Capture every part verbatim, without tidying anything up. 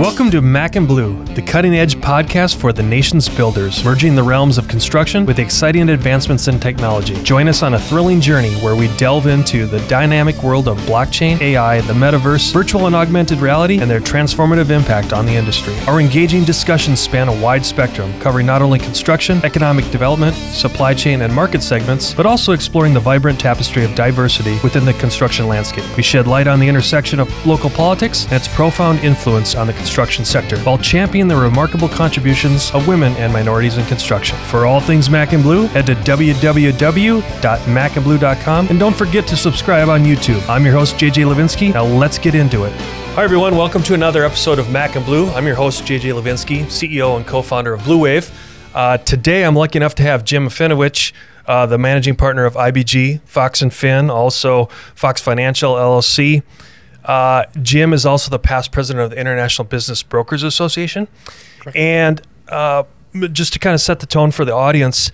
Welcome to Mac and Blue, the cutting-edge podcast for the nation's builders, merging the realms of construction with exciting advancements in technology. Join us on a thrilling journey where we delve into the dynamic world of blockchain, A I, the metaverse, virtual and augmented reality, and their transformative impact on the industry. Our engaging discussions span a wide spectrum, covering not only construction, economic development, supply chain, and market segments, but also exploring the vibrant tapestry of diversity within the construction landscape. We shed light on the intersection of local politics and its profound influence on the construction construction sector, while championing the remarkable contributions of women and minorities in construction. For all things Mac and Blue, head to w w w dot mac and blue dot com, and don't forget to subscribe on YouTube. I'm your host, J J Levenske. Now let's get into it. Hi everyone, welcome to another episode of Mac and Blue. I'm your host, J J Levenske, C E O and co-founder of Bleuwave. Uh, today I'm lucky enough to have Jim Afinowich, uh, the managing partner of I B G, Fox and Fin, also Fox Financial L L C. Uh, Jim is also the past president of the International Business Brokers Association. Correct. And uh, just to kind of set the tone for the audience,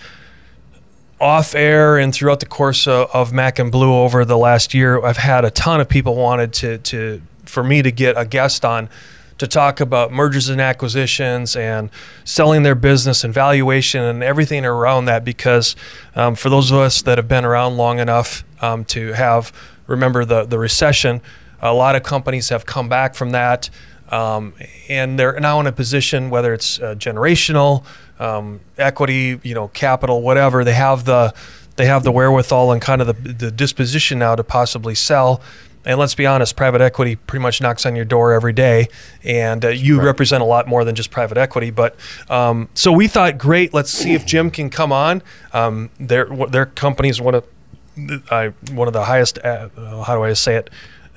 off air and throughout the course of, of Mac and Blue over the last year, I've had a ton of people wanted to, to for me to get a guest on to talk about mergers and acquisitions and selling their business and valuation and everything around that, because um, for those of us that have been around long enough um, to have, remember the, the recession, a lot of companies have come back from that, um, and they're now in a position, whether it's uh, generational, um, equity, you know, capital, whatever. They have the, they have the wherewithal and kind of the, the disposition now to possibly sell. And let's be honest, private equity pretty much knocks on your door every day, and uh, you right. represent a lot more than just private equity. But um, so we thought, great, let's see if Jim can come on. Um, their their company's one of, I one of the highest. Uh, how do I say it?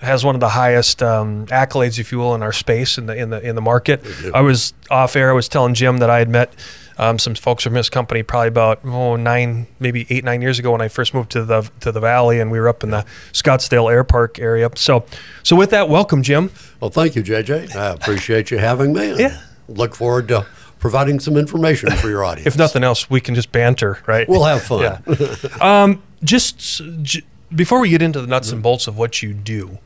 Has one of the highest um, accolades, if you will, in our space, in the in the in the market. I was off air. I was telling Jim that I had met um, some folks from his company probably about oh nine, maybe eight, nine years ago when I first moved to the to the Valley, and we were up in the Scottsdale Air Park area. So, so with that, welcome, Jim. Well, thank you, J J. I appreciate you having me. And yeah. Look forward to providing some information for your audience. If nothing else, we can just banter, right? We'll have fun. Yeah. um, just j before we get into the nuts and bolts of what you do.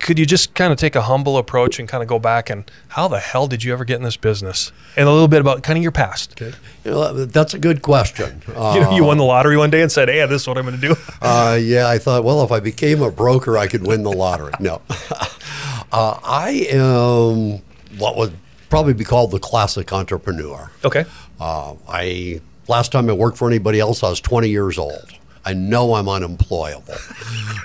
Could you just kind of take a humble approach and kind of go back and how the hell did you ever get in this business? And a little bit about kind of your past. Okay. You know, that's a good question. Uh, you know, you won the lottery one day and said, hey, this is what I'm going to do. Uh, yeah, I thought, well, if I became a broker, I could win the lottery. No. uh, I am what would probably be called the classic entrepreneur. Okay. Uh, I last time I worked for anybody else, I was twenty years old. I know I'm unemployable,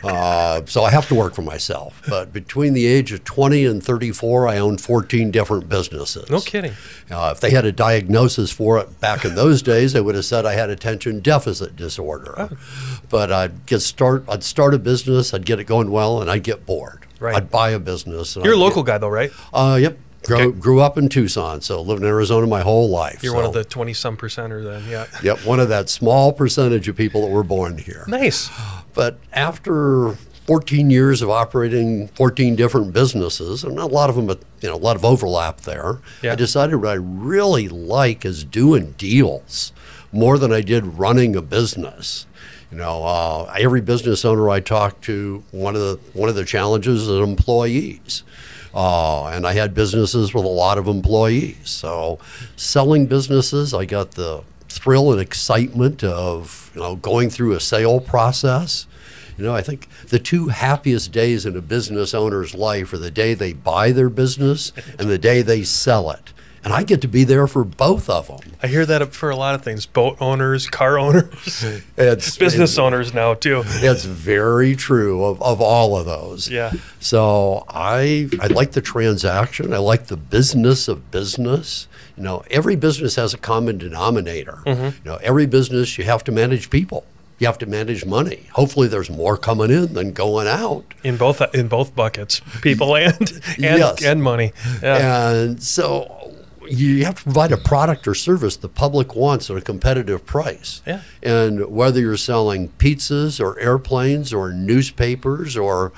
uh, so I have to work for myself. But between the age of twenty and thirty-four, I owned fourteen different businesses. No kidding. Uh, if they had a diagnosis for it back in those days, they would have said I had attention deficit disorder. Oh. But I'd get start. I'd start a business. I'd get it going well, and I'd get bored. Right. I'd buy a business. And You're I'd a local get, guy, though, right? Uh, yep. Okay. Grew, grew up in Tucson, so lived in Arizona my whole life. You're so. One of the twenty-some percenter then, yeah. Yep, one of that small percentage of people that were born here. Nice. But after fourteen years of operating fourteen different businesses, and a lot of them, you know, a lot of overlap there, yeah. I decided what I really like is doing deals more than I did running a business. You know, uh, every business owner I talked to, one of the one of the challenges is employees. Uh, and I had businesses with a lot of employees. So selling businesses, I got the thrill and excitement of, you know, going through a sale process. You know, I think the two happiest days in a business owner's life are the day they buy their business and the day they sell it. And I get to be there for both of them. I hear that for a lot of things, boat owners, car owners, it's, business it's, owners now too. It's very true of, of all of those. Yeah. So I, I like the transaction. I like the business of business. You know, every business has a common denominator. Mm-hmm. You know, every business you have to manage people. You have to manage money. Hopefully there's more coming in than going out. In both in both buckets, people and, and, yes. and money. Yeah. And so you have to provide a product or service the public wants at a competitive price. Yeah. And whether you're selling pizzas or airplanes or newspapers or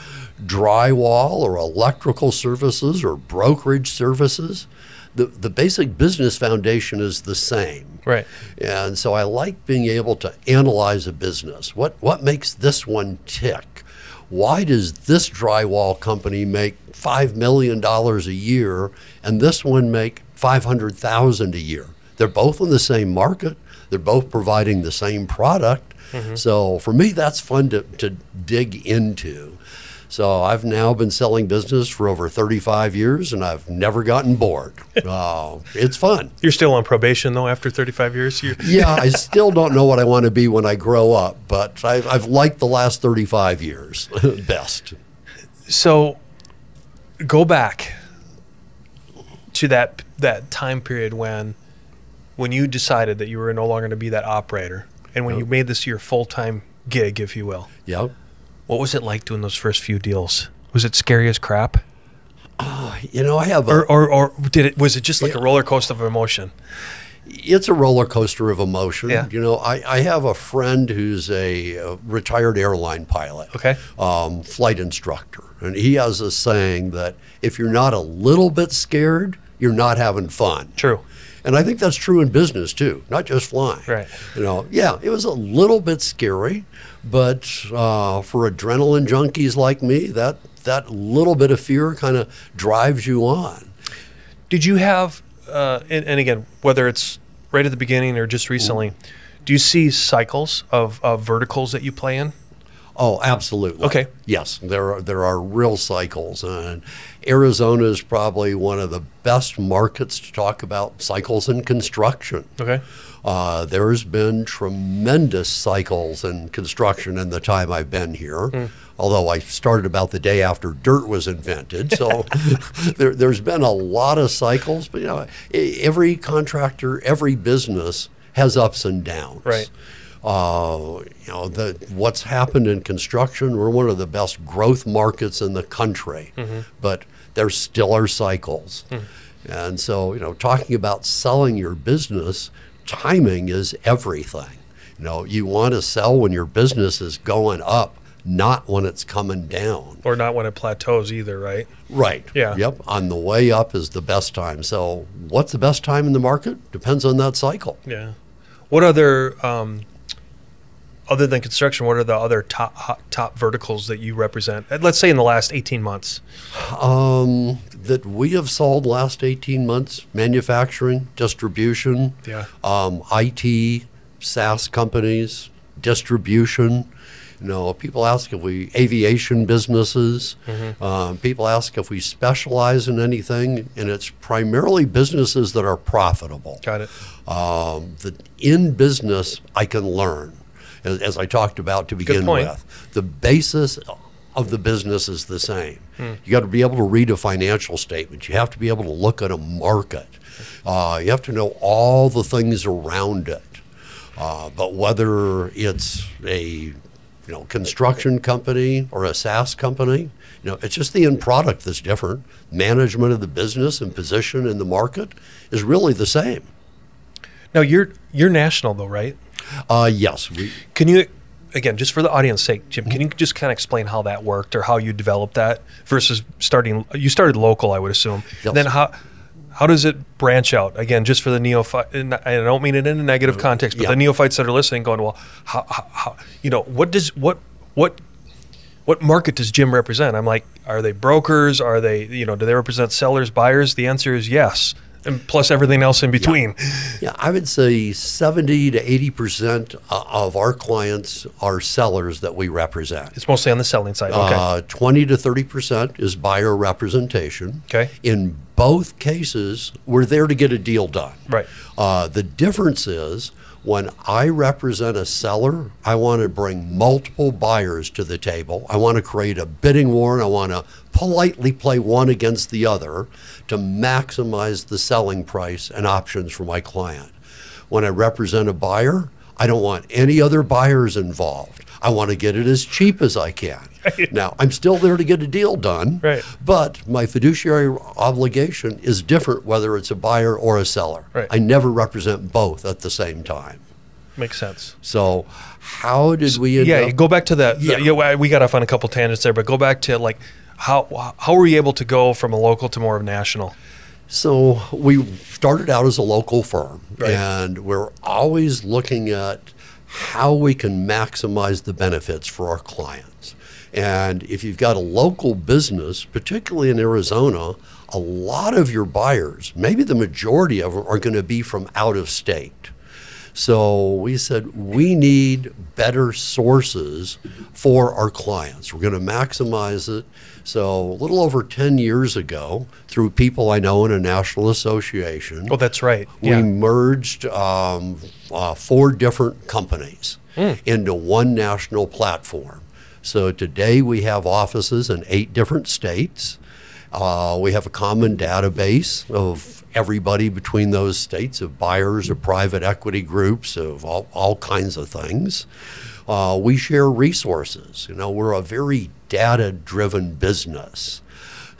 drywall or electrical services or brokerage services, the, the basic business foundation is the same. Right. And so I like being able to analyze a business. What, what makes this one tick? why does this drywall company make five million dollars a year and this one make five hundred thousand dollars a year? They're both in the same market. They're both providing the same product. Mm-hmm. So for me, that's fun to, to dig into. So I've now been selling business for over thirty-five years, and I've never gotten bored. Uh, it's fun. You're still on probation, though, after thirty-five years? Yeah, I still don't know what I want to be when I grow up, but I've, I've liked the last thirty-five years best. So go back to that, that time period when, when you decided that you were no longer going to be that operator, and when yep. you made this your full-time gig, if you will. Yep. What was it like doing those first few deals? Was it scary as crap? Uh, you know, I have a, or, or, or did it, was it just like yeah. a roller coaster of emotion? It's a roller coaster of emotion. Yeah. You know, I, I have a friend who's a, a retired airline pilot, okay. um, flight instructor. And he has a saying that if you're not a little bit scared, you're not having fun. True. And I think that's true in business too, not just flying. Right. You know, yeah, it was a little bit scary, but uh, for adrenaline junkies like me, that that little bit of fear kind of drives you on. Did you have, uh, and, and again, whether it's right at the beginning or just recently, Ooh. do you see cycles of, of verticals that you play in? Oh, absolutely. Okay. Yes, there are, there are real cycles, and Arizona is probably one of the best markets to talk about cycles in construction. Okay. Uh, there's been tremendous cycles in construction in the time I've been here, mm. although I started about the day after dirt was invented. So there, there's been a lot of cycles, but you know, every contractor, every business has ups and downs. Right. Uh, you know, the, what's happened in construction, we're one of the best growth markets in the country, mm-hmm. but there still are cycles. Mm. And so, you know, talking about selling your business, timing is everything. You know, you want to sell when your business is going up, not when it's coming down. Or not when it plateaus either, right? Right. Yeah. Yep. On the way up is the best time. So what's the best time in the market? Depends on that cycle. Yeah. What other... Um other than construction, what are the other top top verticals that you represent? Let's say in the last eighteen months. Um, that we have sold last eighteen months, manufacturing, distribution, yeah. um, I T, SaaS companies, distribution. You know, people ask if we, aviation businesses, mm-hmm. um, people ask if we specialize in anything, and it's primarily businesses that are profitable. Got it. Um, that in business, I can learn. As I talked about to begin with, the basis of the business is the same. Hmm. You got to be able to read a financial statement. You have to be able to look at a market. Uh, you have to know all the things around it. Uh, but whether it's a you know construction company or a SaaS company, you know it's just the end product that's different. Management of the business and position in the market is really the same. Now you're you're national though, right? Uh, yes. We, can you, again, just for the audience's sake, Jim, can you just kind of explain how that worked or how you developed that versus starting, you started local, I would assume. Yes. Then how, how does it branch out? Again, just for the neophyte, and I don't mean it in a negative context, but yeah. the neophytes that are listening going, well, how, how, how, you know, what does, what, what, what market does Jim represent? I'm like, are they brokers? Are they, you know, do they represent sellers, buyers? The answer is yes. And plus everything else in between. Yeah, yeah, I would say seventy to eighty percent of our clients are sellers that we represent. It's mostly on the selling side, okay. Uh, twenty to thirty percent is buyer representation. Okay. In both cases, we're there to get a deal done. Right. Uh, the difference is when I represent a seller, I want to bring multiple buyers to the table. I want to create a bidding war, and I want to politely play one against the other to maximize the selling price and options for my client. When I represent a buyer, I don't want any other buyers involved. I want to get it as cheap as I can. Now, I'm still there to get a deal done, right. but my fiduciary obligation is different whether it's a buyer or a seller. Right. I never represent both at the same time. Makes sense. So how did we end yeah, up? Yeah, go back to that. Yeah. yeah, we got off on a couple tangents there, but go back to like, How, how were you able to go from a local to more of a national? So we started out as a local firm, right. and we're always looking at how we can maximize the benefits for our clients. And if you've got a local business, particularly in Arizona, a lot of your buyers, maybe the majority of them, are going to be from out of state. So we said, we need better sources for our clients. We're going to maximize it. So a little over ten years ago, through people I know in a national association. Oh, that's right. We yeah. merged um, uh, four different companies mm. into one national platform. So today we have offices in eight different states. Uh, we have a common database of everybody between those states, of buyers, of private equity groups, of all, all kinds of things. Uh, we share resources. You know, we're a very data-driven business.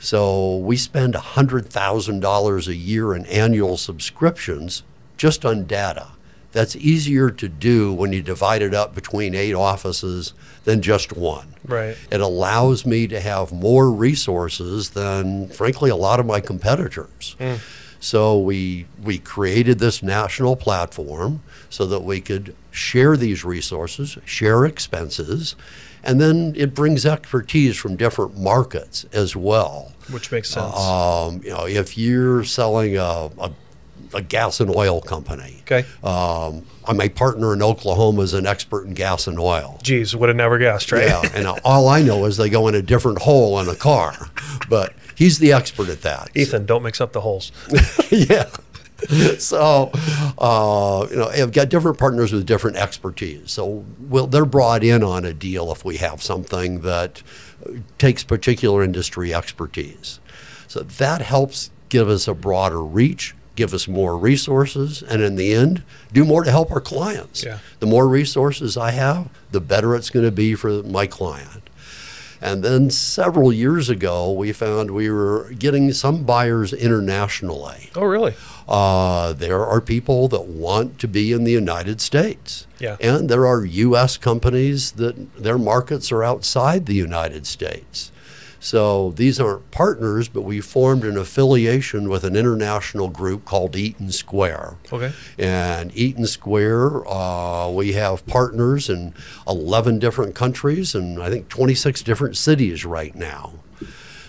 So we spend one hundred thousand dollars a year in annual subscriptions just on data. That's easier to do when you divide it up between eight offices than just one. Right. It allows me to have more resources than, frankly, a lot of my competitors. Mm. So we, we created this national platform so that we could share these resources, share expenses, and then it brings expertise from different markets as well. Which makes sense. Um, you know, if you're selling a, a a gas and oil company. Okay. Um, my partner in Oklahoma is an expert in gas and oil. Geez, would have never guessed, right? Yeah, and all I know is they go in a different hole in a car, but he's the expert at that. Ethan, don't mix up the holes. Yeah. So, uh, you know, I've got different partners with different expertise. So we'll, they're brought in on a deal if we have something that takes particular industry expertise. So that helps give us a broader reach, give us more resources, and in the end, do more to help our clients. Yeah. The more resources I have, the better it's going to be for my client. And then several years ago, we found we were getting some buyers internationally. Oh, really? Uh, there are people that want to be in the United States. Yeah. And there are U S companies that their markets are outside the United States. So these aren't partners, but we formed an affiliation with an international group called Eaton Square. Okay. And Eaton Square, uh, we have partners in eleven different countries and I think twenty-six different cities right now.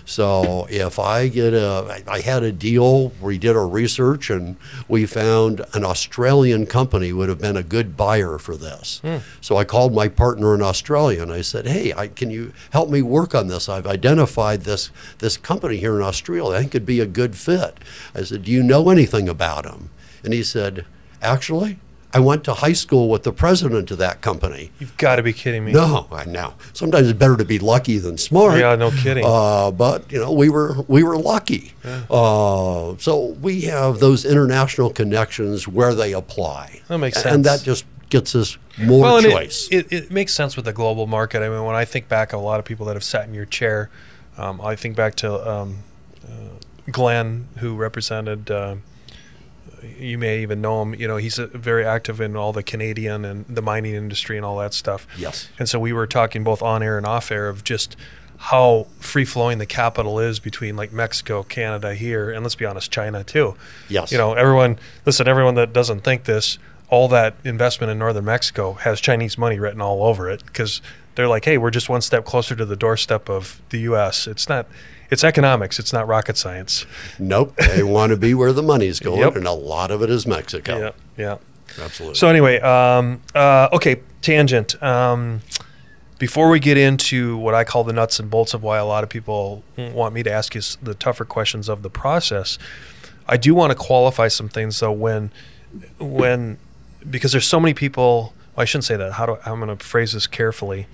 So if I get a, I had a deal, we did our research and we found an Australian company would have been a good buyer for this. Mm. So I called my partner in Australia and I said, hey, I, can you help me work on this? I've identified this, this company here in Australia. I think it'd be a good fit. I said, do you know anything about them? And he said, actually, I went to high school with the president of that company. You've got to be kidding me. No, I know. Sometimes it's better to be lucky than smart. Yeah, no kidding. Uh, but, you know, we were, we were lucky. Yeah. Uh, so we have those international connections where they apply. That makes sense. And that just gets us more well, choice. It, it, it makes sense with the global market. I mean, when I think back, a lot of people that have sat in your chair, um, I think back to um, uh, Glenn, who represented uh, you may even know him, you know, he's very active in all the Canadian and the mining industry and all that stuff. Yes. And so we were talking both on air and off air of just how free flowing the capital is between like Mexico, Canada here, and let's be honest, China too. Yes. You know, everyone, listen, everyone that doesn't think this, all that investment in northern Mexico has Chinese money written all over it because they're like, hey, we're just one step closer to the doorstep of the U S. It's not, it's economics. It's not rocket science. Nope. They want to be where the money's going, yep. and a lot of it is Mexico. Yeah, yeah, absolutely. So anyway, um, uh, okay, tangent. Um, before we get into what I call the nuts and bolts of why a lot of people want me to ask you the tougher questions of the process, I do want to qualify some things though when, when because there's so many people. I shouldn't say that. How do I'm going to phrase this carefully?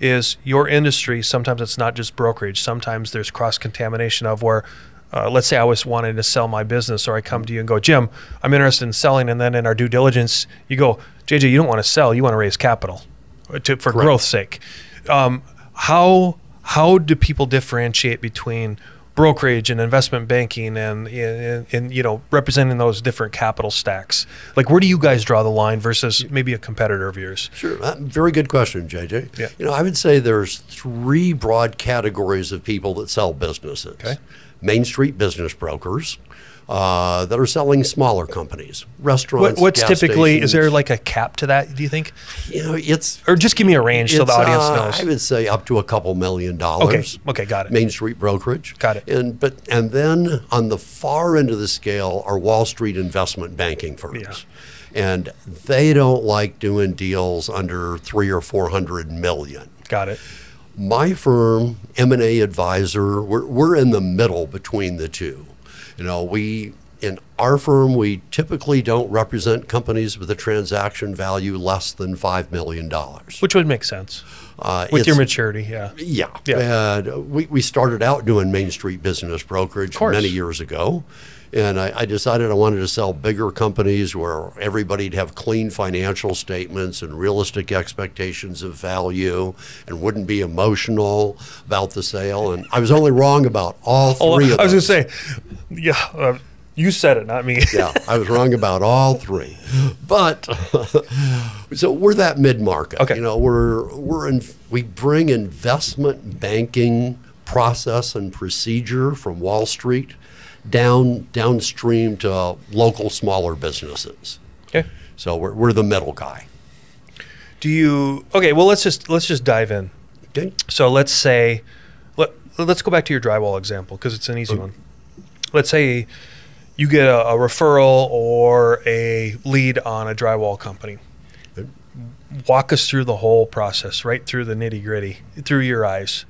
Is your industry, sometimes it's not just brokerage. Sometimes there's cross-contamination of where, uh, let's say I was wanting to sell my business or I come to you and go, Jim, I'm interested in selling. And then in our due diligence, you go, J J, you don't want to sell. You want to raise capital to, for Correct. growth's sake. Um, how, how do people differentiate between brokerage and investment banking and, and, and, you know, representing those different capital stacks? Like, where do you guys draw the line versus maybe a competitor of yours? Sure. Very good question, J J. Yeah. You know, I would say there's three broad categories of people that sell businesses. Okay. Main Street business brokers uh, that are selling smaller companies, restaurants. What, what's gas typically, stations. Is there like a cap to that, do you think? You know, it's. Or just give me a range so the audience uh, knows. I would say up to a couple million dollars. Okay, okay, got it. Main Street brokerage. Got it. And, but, and then on the far end of the scale are Wall Street investment banking firms. Yeah. And they don't like doing deals under three or four hundred million. Got it. My firm, M and A Advisor, we're, we're in the middle between the two. You know, we, in our firm, we typically don't represent companies with a transaction value less than five million dollars. Which would make sense uh, with your maturity, yeah. Yeah. yeah. And we, we started out doing Main Street business brokerage many years ago. And I, I decided I wanted to sell bigger companies where everybody'd have clean financial statements and realistic expectations of value and wouldn't be emotional about the sale. And I was only wrong about all three oh, of them. I was going to say, yeah, uh, you said it, not me. Yeah, I was wrong about all three. But so we're that mid-market. Okay. You know, we're, we're in, we bring investment banking process and procedure from Wall Street down downstream to local smaller businesses. Okay. So we're, we're the middle guy. Do you okay, well let's just let's just dive in. Okay. So let's say let, let's go back to your drywall example because it's an easy okay. one. Let's say you get a, a referral or a lead on a drywall company. Okay. Walk us through the whole process, right through the nitty-gritty, through your eyes.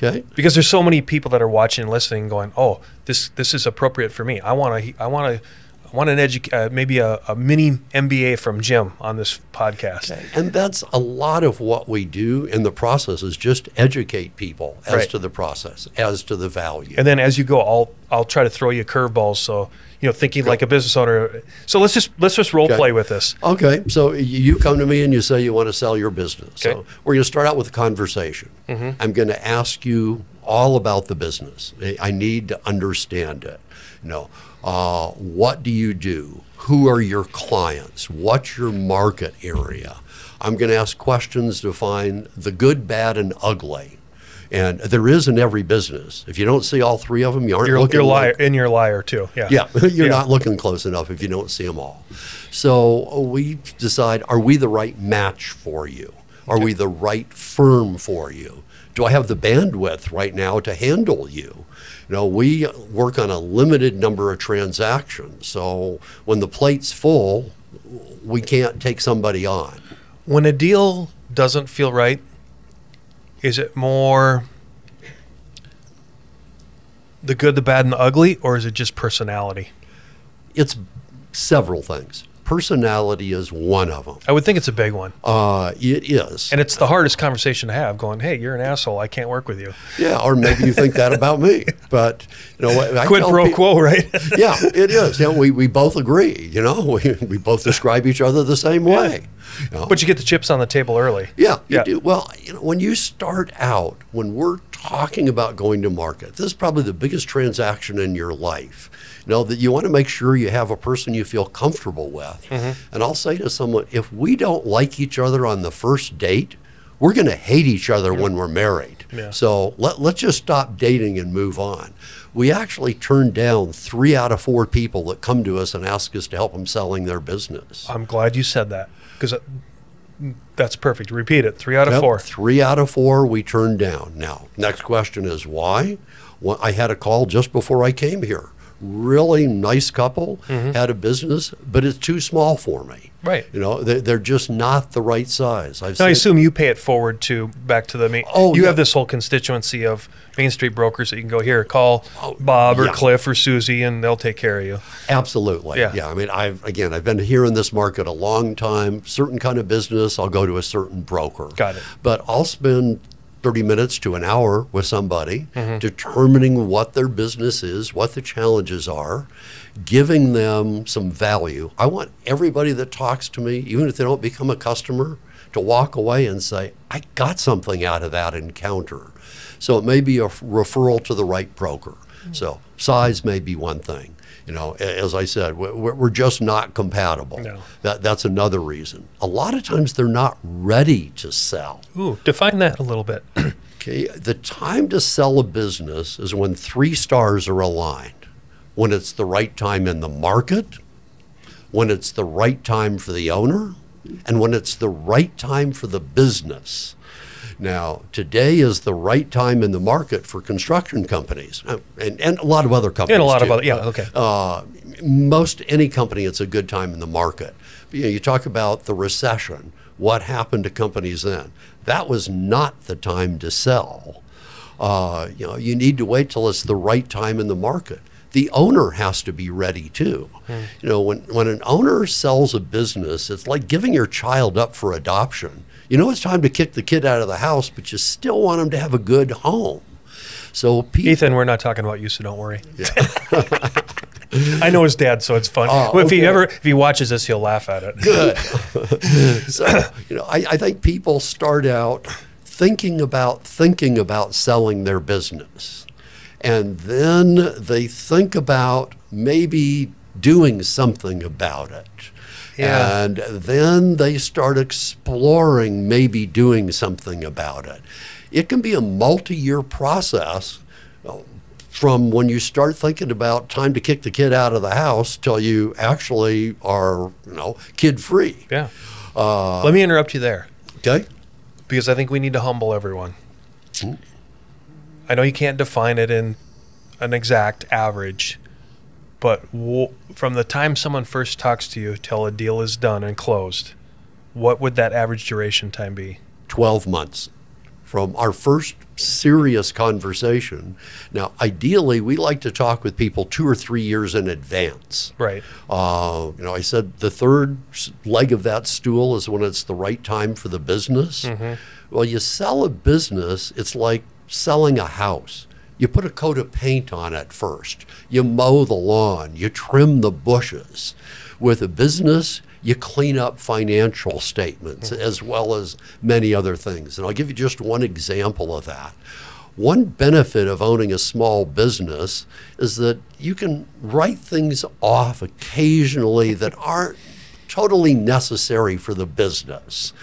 Okay. Because there's so many people that are watching and listening going, oh, this this is appropriate for me. I want to I want to I want an edu uh, maybe a, a mini M B A from Jim on this podcast. Okay. And that's a lot of what we do in the process is just educate people as right. to the process, as to the value. And then as you go, I'll I'll try to throw you curveballs. So you know, thinking okay. like a business owner. So let's just let's just role okay. play with this. Okay. So you come to me and you say you want to sell your business. Okay. So we're going to start out with a conversation. Mm-hmm. I'm going to ask you all about the business. I need to understand it. You know, uh, what do you do? Who are your clients? What's your market area? I'm going to ask questions to find the good, bad, and ugly. And there is in every business. If you don't see all three of them, you aren't you're, looking you're liar, like, and you're a liar too. Yeah, yeah you're yeah. not looking close enough if you don't see them all. So we decide, are we the right match for you? Are okay. we the right firm for you? Do I have the bandwidth right now to handle you? You know, we work on a limited number of transactions. So when the plate's full, we can't take somebody on. When a deal doesn't feel right, is it more the good, the bad, and the ugly, or is it just personality? It's several things. Personality is one of them. I would think it's a big one. Uh, it is. And it's the hardest conversation to have, going, hey, you're an asshole. I can't work with you. Yeah, or maybe you think that about me. But, you know, I quid pro people, quo, right? Yeah, it is. You know, we, we both agree, you know. We, we both describe each other the same yeah. way. You know? But you get the chips on the table early. Yeah, you yeah. do. Well, you know, when you start out, when we're talking about going to market, this is probably the biggest transaction in your life. You know, that you want to make sure you have a person you feel comfortable with. Mm-hmm. And I'll say to someone, if we don't like each other on the first date, we're going to hate each other yeah. when we're married. Yeah. So let, let's just stop dating and move on. We actually turn down three out of four people that come to us and ask us to help them selling their business. I'm glad you said that because that's perfect. Repeat it. Three out of yep. four. Three out of four we turn down. Now, next question is why? Well, I had a call just before I came here. Really nice couple, mm-hmm. had a business, but it's too small for me. Right. You know, they, they're just not the right size. I've now, I assume you pay it forward to back to the main. Oh, you yeah. have this whole constituency of Main Street brokers that you can go here, call oh, Bob or yeah. Cliff or Susie, and they'll take care of you. Absolutely. Yeah. yeah. I mean, I've again, I've been here in this market a long time. Certain kind of business, I'll go to a certain broker. Got it. But I'll spend thirty minutes to an hour with somebody, mm-hmm. determining what their business is, what the challenges are, giving them some value. I want everybody that talks to me, even if they don't become a customer, to walk away and say, I got something out of that encounter. So it may be a referral to the right broker. Mm-hmm. So size may be one thing. You know, as I said, we're just not compatible. No. That, that's another reason. A lot of times they're not ready to sell. Ooh, define that a little bit. Okay, the time to sell a business is when three stars are aligned. When it's the right time in the market, when it's the right time for the owner, and when it's the right time for the business. Now, today is the right time in the market for construction companies and, and a lot of other companies. And a lot too. of other, yeah, okay. Uh, most any company, it's a good time in the market. But, you know, you talk about the recession, what happened to companies then? That was not the time to sell. Uh, you know, you need to wait till it's the right time in the market. The owner has to be ready too. Mm. You know, when, when an owner sells a business, it's like giving your child up for adoption. You know it's time to kick the kid out of the house, but you still want him to have a good home. So people, Ethan, we're not talking about you, so don't worry. Yeah. I know his dad, so it's fun. Uh, well, if okay. he ever if he watches this, he'll laugh at it. Good. So, you know, I, I think people start out thinking about thinking about selling their business. And then they think about maybe doing something about it. Yeah. And then they start exploring maybe doing something about it. It can be a multi-year process from when you start thinking about time to kick the kid out of the house till you actually are, you know, kid-free. Yeah. Uh, Let me interrupt you there. Okay. Because I think we need to humble everyone. Hmm. I know you can't define it in an exact average, but w from the time someone first talks to you till a deal is done and closed, what would that average duration time be? twelve months from our first serious conversation. Now, ideally, we like to talk with people two or three years in advance. Right. Uh, you know, I said the third leg of that stool is when it's the right time for the business. Mm-hmm. Well, you sell a business, it's like selling a house. You put a coat of paint on it first. You mow the lawn. You trim the bushes. With a business, you clean up financial statements as well as many other things. And I'll give you just one example of that. One benefit of owning a small business is that you can write things off occasionally that aren't totally necessary for the business,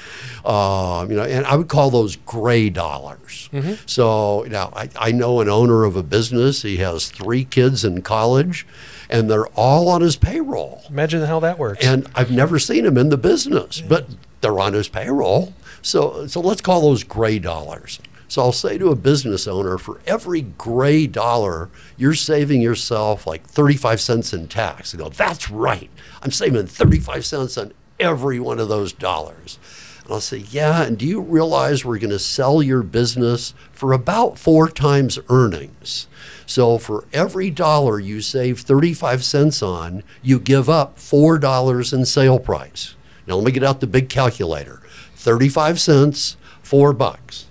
uh, you know, and I would call those gray dollars. Mm-hmm. So now I, I know an owner of a business. He has three kids in college, and they're all on his payroll. Imagine how that works. And I've never seen him in the business, yeah. but they're on his payroll. So, so let's call those gray dollars. So I'll say to a business owner, for every gray dollar, you're saving yourself like thirty-five cents in tax. They go, that's right. I'm saving thirty-five cents on every one of those dollars. And I'll say, yeah, and do you realize we're going to sell your business for about four times earnings? So for every dollar you save thirty-five cents on, you give up four dollars in sale price. Now let me get out the big calculator. thirty-five cents, four bucks.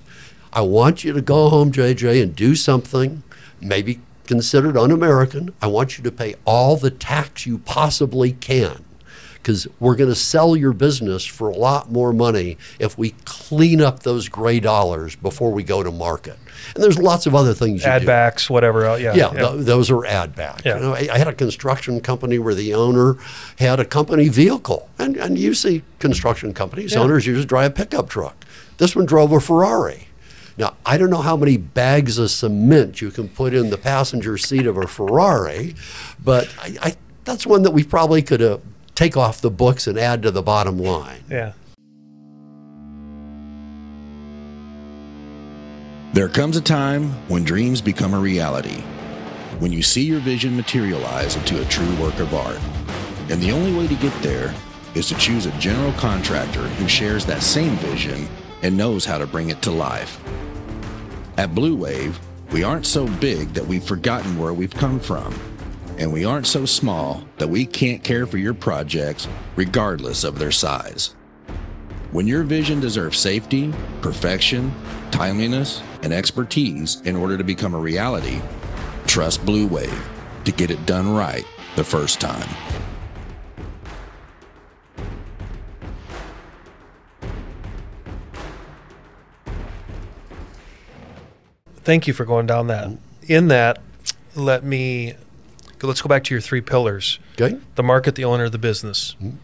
I want you to go home, J J, and do something, maybe considered un-American. I want you to pay all the tax you possibly can, because we're going to sell your business for a lot more money if we clean up those gray dollars before we go to market. And there's lots of other things you do. Ad backs, whatever else. Yeah, yeah, yeah. Th those are ad backs. Yeah. You know, I, I had a construction company where the owner had a company vehicle. And, and you see construction companies, yeah. owners usually drive a pickup truck. This one drove a Ferrari. Now, I don't know how many bags of cement you can put in the passenger seat of a Ferrari, but I, I, that's one that we probably could uh, take off the books and add to the bottom line. Yeah. There comes a time when dreams become a reality, when you see your vision materialize into a true work of art. And the only way to get there is to choose a general contractor who shares that same vision and knows how to bring it to life. At Bleuwave, we aren't so big that we've forgotten where we've come from, and we aren't so small that we can't care for your projects regardless of their size. When your vision deserves safety, perfection, timeliness, and expertise in order to become a reality, trust Bleuwave to get it done right the first time. Thank you for going down that. In that, let me, let's go back to your three pillars. Okay. The market, the owner, the business. Mm-hmm.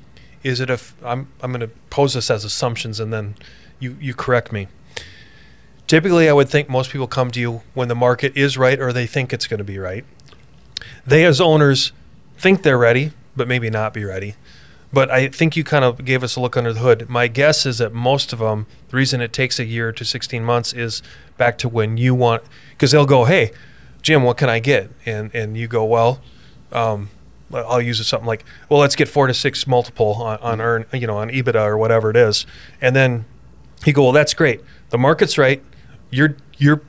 Is it a, I'm, I'm going to pose this as assumptions and then you, you correct me. Typically, I would think most people come to you when the market is right or they think it's going to be right. They as owners think they're ready, but maybe not be ready. But I think you kind of gave us a look under the hood. My guess is that most of them, the reason it takes a year to sixteen months is back to when you want, because they'll go, hey, Jim, what can I get? And and you go, well, um, I'll use something like, well, let's get four to six multiple on, on earn, you know, on EBITDA or whatever it is. And then you go, well, that's great. The market's right. You're you're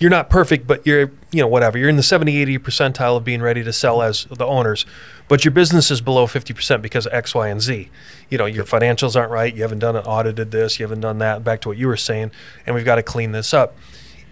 you're not perfect, but you're, you know, whatever. You're in the seventy, eighty percentile of being ready to sell as the owners, but your business is below fifty percent because of X, Y, and Z. You know, your financials aren't right. You haven't done an audited this. You haven't done that. Back to what you were saying, and we've got to clean this up.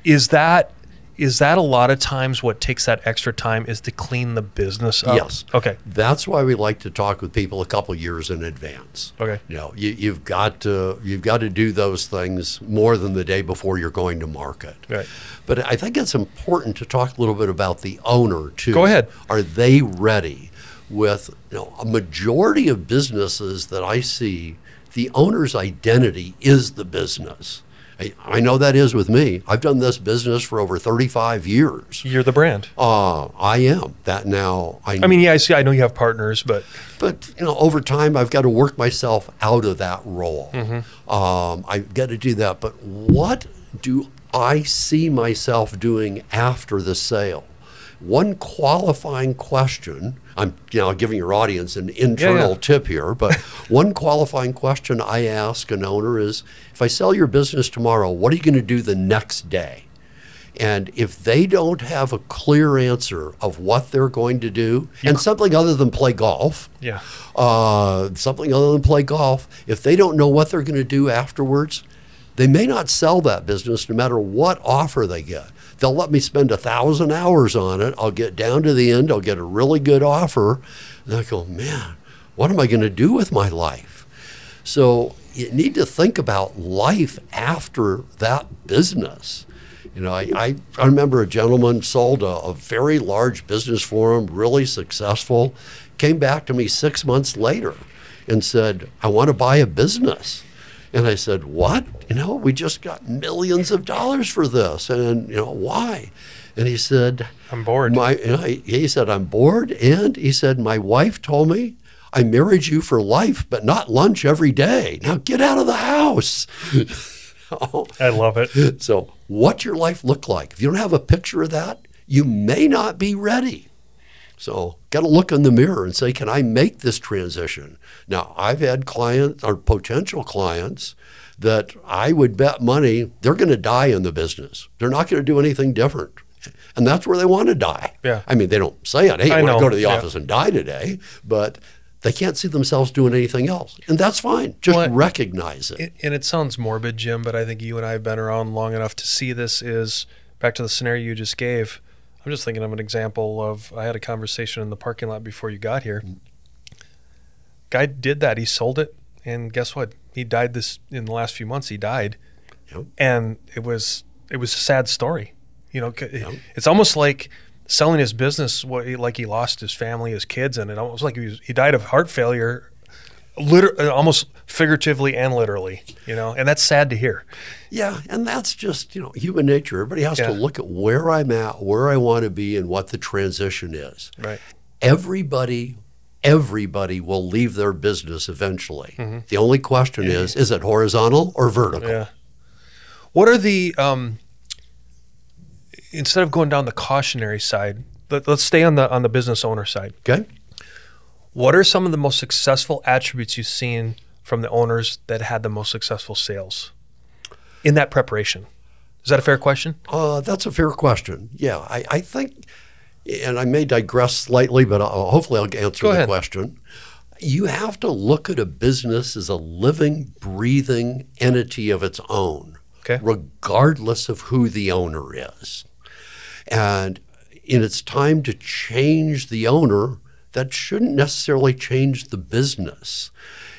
Is that is that a lot of times what takes that extra time is to clean the business up? Yes. Okay. That's why we like to talk with people a couple years in advance. Okay. You know, you, you've got to you've got to do those things more than the day before you're going to market. Right. But I think it's important to talk a little bit about the owner too. Go ahead. Are they ready? With, you know, a majority of businesses that I see, the owner's identity is the business. I, I know that is with me. I've done this business for over thirty-five years. You're the brand. Uh, I am that now. I, I mean, yeah, I see. I know you have partners, but but you know, over time, I've got to work myself out of that role. Mm-hmm. um, I've got to do that. But what do I see myself doing after the sale? One qualifying question. I'm, you know, giving your audience an internal yeah, yeah. tip here, but one qualifying question I ask an owner is, if I sell your business tomorrow, what are you going to do the next day? And if they don't have a clear answer of what they're going to do, and something other than play golf, yeah, uh, something other than play golf, if they don't know what they're going to do afterwards, they may not sell that business no matter what offer they get. They'll let me spend a thousand hours on it. I'll get down to the end. I'll get a really good offer. And I go, man, what am I going to do with my life? So you need to think about life after that business. You know, I, I, I remember a gentleman sold a, a very large business for him, really successful, came back to me six months later and said, I want to buy a business. And I said, what? You know, we just got millions of dollars for this. And, you know, why? And he said, I'm bored. My, and I, he said, I'm bored. And he said, my wife told me I married you for life, but not lunch every day. Now get out of the house. Oh. I love it. So what's your life look like? If you don't have a picture of that, you may not be ready. So got to look in the mirror and say, can I make this transition? Now, I've had clients or potential clients that I would bet money they're going to die in the business. They're not going to do anything different. And that's where they want to die. Yeah. I mean, they don't say it. Hey, I want to go to the office yeah. and die today. But they can't see themselves doing anything else. And that's fine. Just well, recognize it. it. And it sounds morbid, Jim, but I think you and I have been around long enough to see this is, back to the scenario you just gave, I'm just thinking of an example of, I had a conversation in the parking lot before you got here. Guy did that. He sold it. And guess what? He died this, in the last few months, he died. Yep. And it was, it was a sad story. You know, yep. It's almost like selling his business, like he lost his family, his kids, and it almost like he, was, he died of heart failure, literally, almost figuratively and literally, you know, and that's sad to hear. Yeah, and that's just, you know, human nature. Everybody has yeah. to look at where I'm at, where I want to be, and what the transition is. Right. Everybody, everybody will leave their business eventually. Mm-hmm. The only question yeah. is, is it horizontal or vertical? Yeah. What are the, um, instead of going down the cautionary side, let, let's stay on the, on the business owner side. Okay. What are some of the most successful attributes you've seen from the owners that had the most successful sales in that preparation? Is that a fair question? Uh, that's a fair question. Yeah, I, I think, and I may digress slightly, but I'll, hopefully I'll answer the question. You have to look at a business as a living, breathing entity of its own, okay, regardless of who the owner is. And in its time to change the owner, that shouldn't necessarily change the business.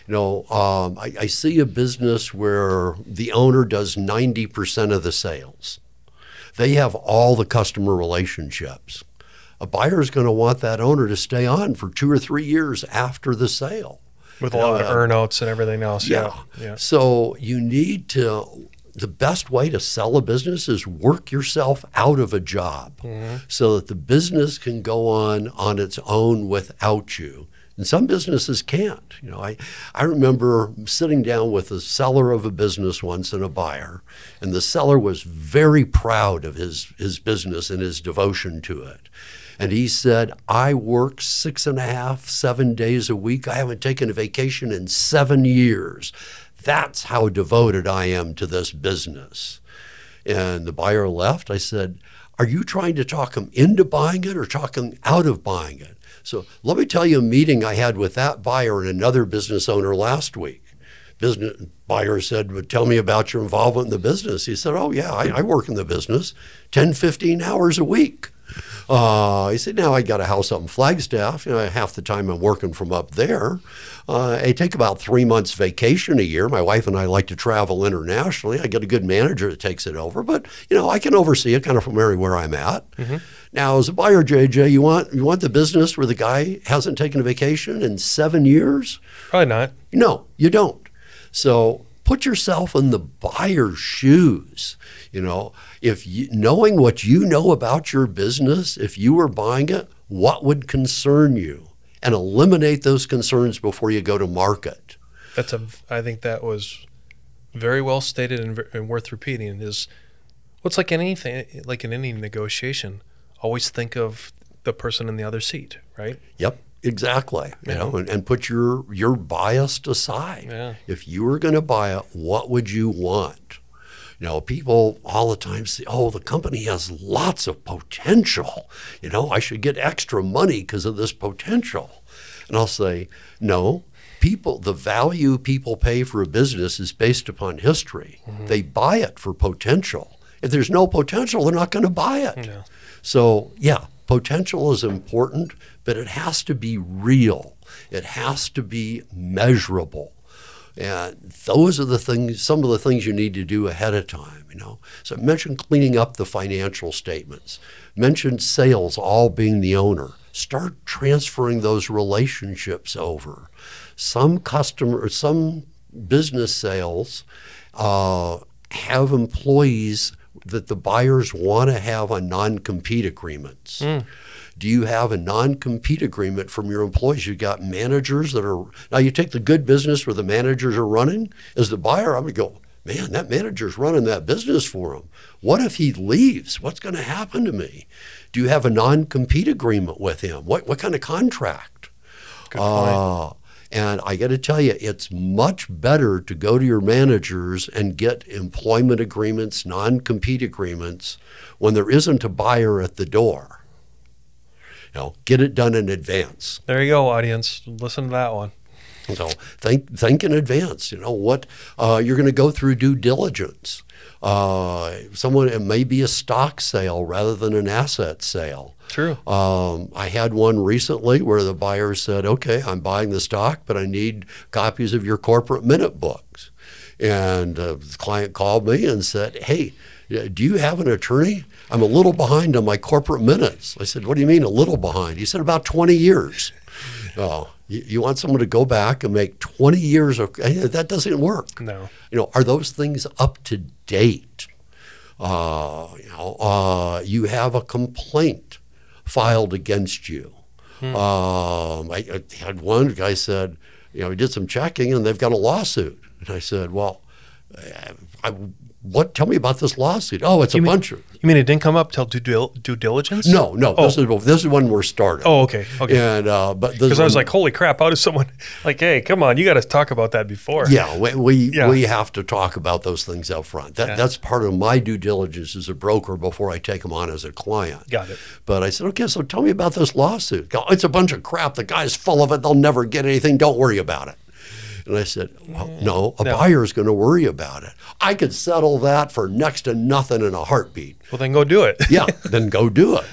You know, um, I, I see a business where the owner does ninety percent of the sales. They have all the customer relationships. A buyer is going to want that owner to stay on for two or three years after the sale. With a lot uh, of earn outs and everything else. Yeah. yeah. yeah. So you need to the best way to sell a business is work yourself out of a job mm-hmm. so that the business can go on on its own without you. And some businesses can't. You know, I, I remember sitting down with a seller of a business once and a buyer, and the seller was very proud of his, his business and his devotion to it. And he said, I work six and a half, seven days a week. I haven't taken a vacation in seven years. That's how devoted I am to this business. And the buyer left. I said, are you trying to talk him into buying it or talk him out of buying it? So let me tell you a meeting I had with that buyer and another business owner last week. Business buyer said, well, tell me about your involvement in the business. He said, oh, yeah, I, I work in the business ten, fifteen hours a week. Uh, he said, now I got a house up in Flagstaff. You know, half the time I'm working from up there. Uh, I take about three months vacation a year. My wife and I like to travel internationally. I get a good manager that takes it over, but you know, I can oversee it kind of from where I'm at. Mm-hmm. Now, as a buyer, J J, you want you want the business where the guy hasn't taken a vacation in seven years? Probably not. No, you don't. So put yourself in the buyer's shoes. You know, if you, knowing what you know about your business, if you were buying it, what would concern you? And eliminate those concerns before you go to market. That's a, I think that was very well stated and, and worth repeating. Is what's like anything, like in any negotiation, always think of the person in the other seat, right? Yep. Exactly, you yeah. know, and, and put your your bias aside. Yeah. If you were going to buy it, what would you want? You know, people all the time say, oh, the company has lots of potential. You know, I should get extra money because of this potential. And I'll say, no, people, the value people pay for a business is based upon history. Mm-hmm. They buy it for potential. If there's no potential, they're not going to buy it. No. So, yeah. Potential is important, but it has to be real. It has to be measurable. And those are the things, some of the things you need to do ahead of time, you know. So I mentioned cleaning up the financial statements. Mentioned sales all being the owner. Start transferring those relationships over. Some customer, some business sales uh, have employees that the buyers want to have on non-compete agreements. Mm. Do you have a non-compete agreement from your employees? You've got managers that are, now you take the good business where the managers are running. As the buyer, I'm going to go, man, that manager's running that business for him. What if he leaves? What's going to happen to me? Do you have a non-compete agreement with him? What, what kind of contract? Good point. Uh, And I got to tell you, it's much better to go to your managers and get employment agreements, non-compete agreements, when there isn't a buyer at the door. You know, get it done in advance. There you go, audience. Listen to that one. So think, think in advance. You know what uh, you're going to go through due diligence. Uh, someone, it may be a stock sale rather than an asset sale. True. Um, I had one recently where the buyer said, okay, I'm buying the stock, but I need copies of your corporate minute books. And uh, the client called me and said, hey, do you have an attorney? I'm a little behind on my corporate minutes. I said, what do you mean a little behind? He said, about twenty years. Oh, you, you want someone to go back and make twenty years of, that doesn't work. No. You know, are those things up to date? Uh, you know, uh, you have a complaint filed against you. Hmm. Um, I, I had one guy said, you know, he did some checking and they've got a lawsuit. And I said, well, I, what? Tell me about this lawsuit. Oh, it's you a mean, bunch of. You mean it didn't come up till due, due diligence? No, no. Oh. This is this is when we're starting. Oh, okay, okay. And uh, but because I was like, holy crap! How does someone like? Hey, come on! You got to talk about that before. Yeah, we we, yeah. we have to talk about those things up front. That yeah. that's part of my due diligence as a broker before I take them on as a client. Got it. But I said, okay, so tell me about this lawsuit. Oh, it's a bunch of crap. The guy's full of it. They'll never get anything. Don't worry about it. And I said, well, no, a no. buyer's going to worry about it. I could settle that for next to nothing in a heartbeat. Well, then go do it. Yeah, then go do it.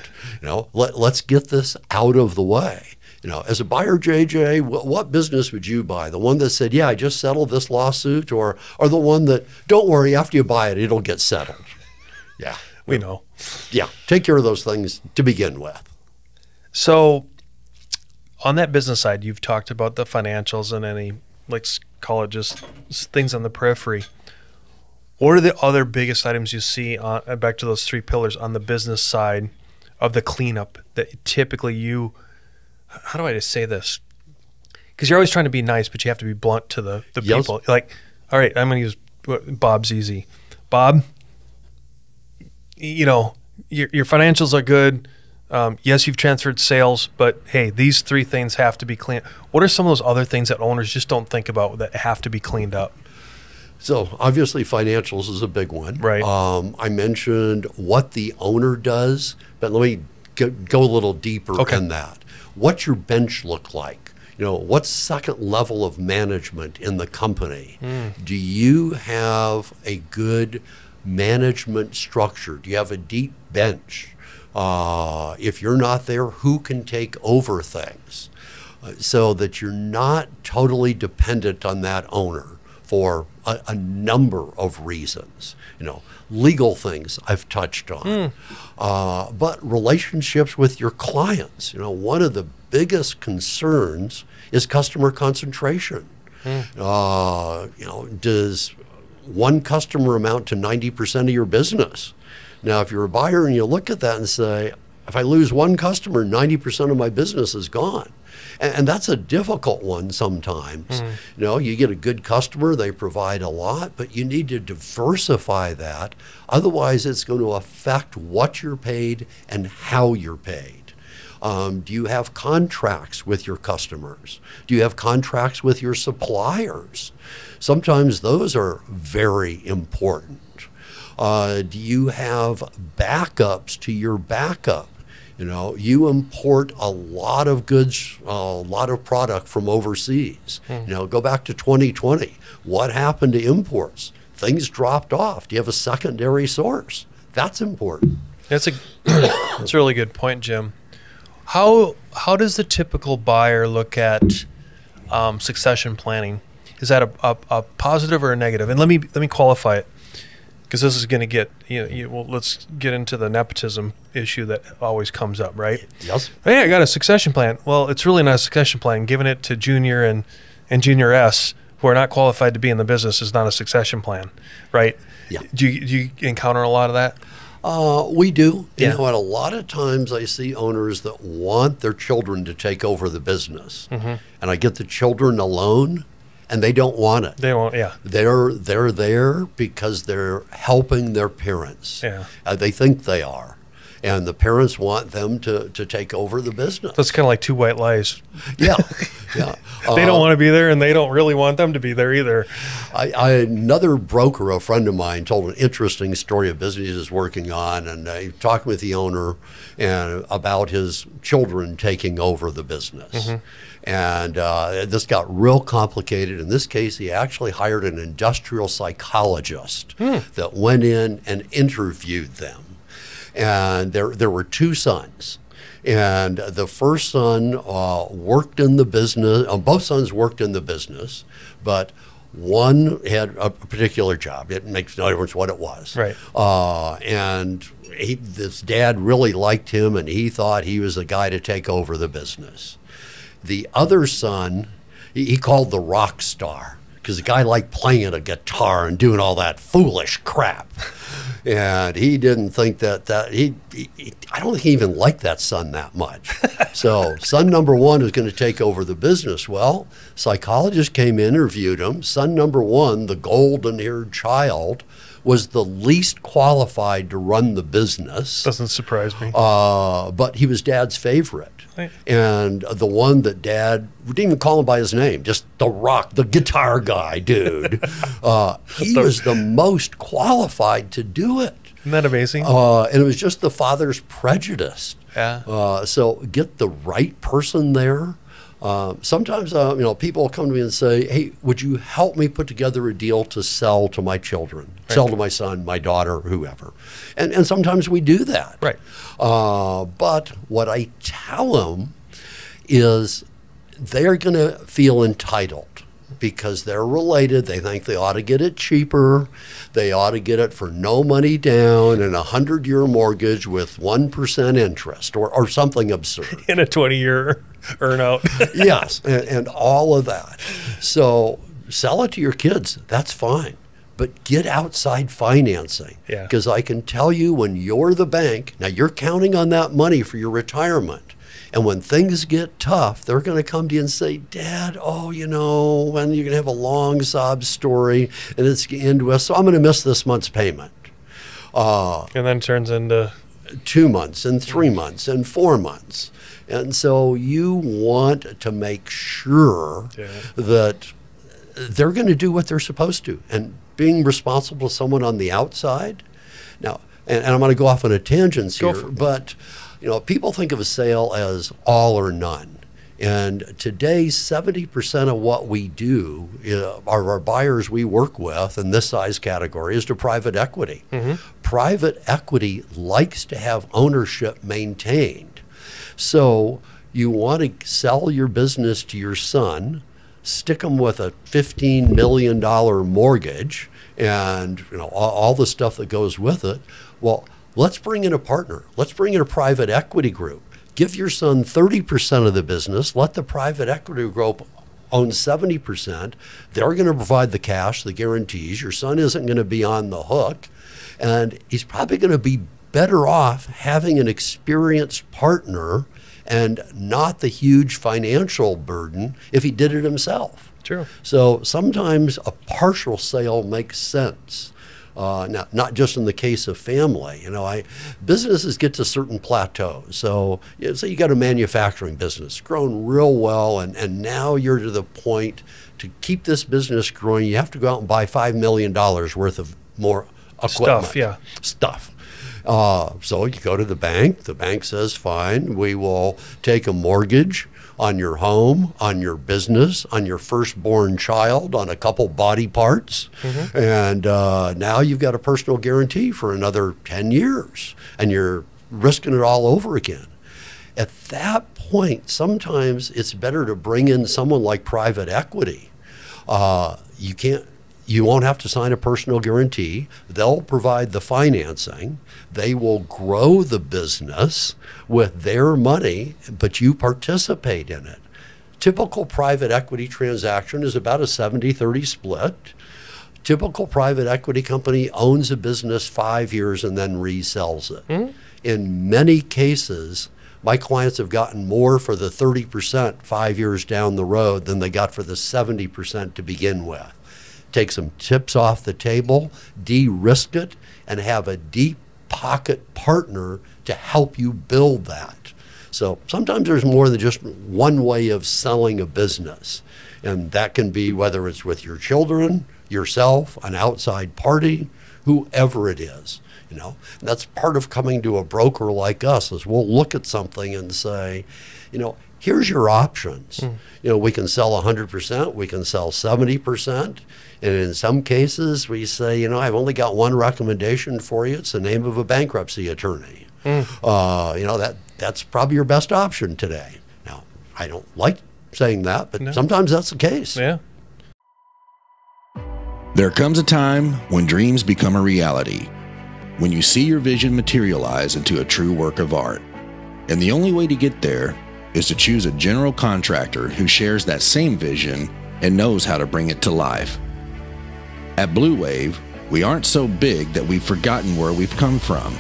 You know, let, let's get this out of the way. You know, as a buyer, J J, what, what business would you buy? The one that said, yeah, I just settled this lawsuit, or, or the one that, don't worry, after you buy it, it'll get settled. Yeah. We know. Yeah, take care of those things to begin with. So on that business side, you've talked about the financials and any, let's call it just things on the periphery. What are the other biggest items you see on, back to those three pillars on the business side of the cleanup that typically you, how do I just say this? Because you're always trying to be nice, but you have to be blunt to the, the yes. people. Like, all right, I'm going to use Bob's easy. Bob, you know, your, your financials are good. Um, yes, you've transferred sales, but hey, these three things have to be cleaned. What are some of those other things that owners just don't think about that have to be cleaned up? So obviously financials is a big one. Right. Um, I mentioned what the owner does, but let me go, go a little deeper okay. in that. What's your bench look like? You know, what's second level of management in the company? Mm. Do you have a good management structure? Do you have a deep bench? Uh, if you're not there, who can take over things uh, so that you're not totally dependent on that owner for a, a number of reasons? You know, legal things I've touched on, mm. uh, but relationships with your clients. You know, one of the biggest concerns is customer concentration. Mm. Uh, you know, does one customer amount to ninety percent of your business? Now, if you're a buyer and you look at that and say, if I lose one customer, ninety percent of my business is gone. And, and that's a difficult one sometimes. Mm. You know, you get a good customer, they provide a lot, but you need to diversify that. Otherwise, it's going to affect what you're paid and how you're paid. Um, do you have contracts with your customers? Do you have contracts with your suppliers? Sometimes those are very important. Uh, do you have backups to your backup? You know, you import a lot of goods, a lot of product from overseas. Mm. You know, go back to twenty twenty. What happened to imports? Things dropped off. Do you have a secondary source? That's important. That's a, that's a really good point, Jim. How, how does the typical buyer look at um, succession planning? Is that a, a, a positive or a negative? And let me, let me qualify it. Because this is going to get, you know, you, well, let's get into the nepotism issue that always comes up, right? Yes. Hey, I got a succession plan. Well, it's really not a succession plan. Giving it to Junior and, and Junior S, who are not qualified to be in the business, is not a succession plan, right? Yeah. Do you, do you encounter a lot of that? Uh, we do. Yeah. You know, and a lot of times I see owners that want their children to take over the business. Mm-hmm. And I get the children alone. And they don't want it. They won't, yeah. They're, they're there because they're helping their parents. Yeah. Uh, they think they are. And the parents want them to, to take over the business. That's kind of like two white lies. Yeah. yeah. They uh, don't want to be there, and they don't really want them to be there either. I, I, another broker, a friend of mine, told an interesting story of business he was working on. And I talked with the owner and about his children taking over the business. Mm-hmm. And uh, this got real complicated. In this case, he actually hired an industrial psychologist mm. that went in and interviewed them. And there, there were two sons. And the first son uh, worked in the business. Uh, both sons worked in the business, but one had a particular job. It makes no difference what it was. Right. Uh, and he, this dad really liked him, and he thought he was the guy to take over the business. The other son, he called the rock star because the guy liked playing a guitar and doing all that foolish crap. And he didn't think that, that he, he, I don't think he even liked that son that much. So son number one is going to take over the business. Well, psychologist came, interviewed him. Son number one, the golden-haired child, was the least qualified to run the business. Doesn't surprise me. Uh, but he was dad's favorite. Right. And the one that dad, we didn't even call him by his name, just the rock, the guitar guy, dude. uh, he was the most qualified to do it. Isn't that amazing? Uh, and it was just the father's prejudice. Yeah. Uh, so get the right person there. Uh, sometimes, uh, you know, people come to me and say, hey, would you help me put together a deal to sell to my children, right. sell to my son, my daughter, whoever. And, and sometimes we do that. Right. Uh, but what I tell them is they're going to feel entitled because they're related. They think they ought to get it cheaper. They ought to get it for no money down and a hundred-year mortgage with one percent interest or, or something absurd. In a twenty-year earn out. Yes, and, and all of that. So sell it to your kids. That's fine. but get outside financing. Yeah. Because I can tell you, when you're the bank, now you're counting on that money for your retirement. And when things get tough, they're going to come to you and say, Dad, oh, you know, and you're going to have a long sob story, and it's going to end with, so I'm going to miss this month's payment. Uh, and then turns into two months and three months and four months. And so you want to make sure yeah. that they're going to do what they're supposed to. And being responsible to someone on the outside. Now, and, and I'm going to go off on a tangent here, but... You know, people think of a sale as all or none. And today, seventy percent of what we do uh, are our buyers we work with in this size category is to private equity. Mm-hmm. Private equity likes to have ownership maintained. So you want to sell your business to your son, stick them with a fifteen million dollar mortgage and, you know, all, all the stuff that goes with it. Well, let's bring in a partner. Let's bring in a private equity group. Give your son thirty percent of the business. Let the private equity group own seventy percent. They're going to provide the cash, the guarantees. Your son isn't going to be on the hook. And he's probably going to be better off having an experienced partner and not the huge financial burden if he did it himself. True. So sometimes a partial sale makes sense. Uh, now, not just in the case of family, you know, I, businesses get to certain plateaus. So, you know, say you got a manufacturing business grown real well, and, and now you're to the point to keep this business growing, you have to go out and buy five million dollars worth of more equipment. Stuff, yeah. Stuff. Uh, so you go to the bank, the bank says, fine, we will take a mortgage on your home, on your business, on your firstborn child, on a couple body parts. Mm-hmm. And uh, now you've got a personal guarantee for another ten years, and you're risking it all over again. At that point, sometimes it's better to bring in someone like private equity. Uh, you can't, you won't have to sign a personal guarantee. They'll provide the financing. They will grow the business with their money, but you participate in it. Typical private equity transaction is about a seventy thirty split. Typical private equity company owns a business five years and then resells it. Mm-hmm. In many cases, my clients have gotten more for the thirty percent five years down the road than they got for the seventy percent to begin with. Take some tips off the table, de-risk it, and have a deep pocket partner to help you build that. So sometimes there's more than just one way of selling a business. And that can be whether it's with your children, yourself, an outside party, whoever it is. You know, and that's part of coming to a broker like us, is we'll look at something and say, you know, here's your options. Mm. You know, we can sell one hundred percent, we can sell seventy percent, and in some cases we say, you know, I've only got one recommendation for you. It's the name of a bankruptcy attorney. Mm. Uh, you know, that that's probably your best option today. Now, I don't like saying that, but no. Sometimes that's the case. Yeah. There comes a time when dreams become a reality, when you see your vision materialize into a true work of art. And the only way to get there is to choose a general contractor who shares that same vision and knows how to bring it to life. At Bleuwave, we aren't so big that we've forgotten where we've come from,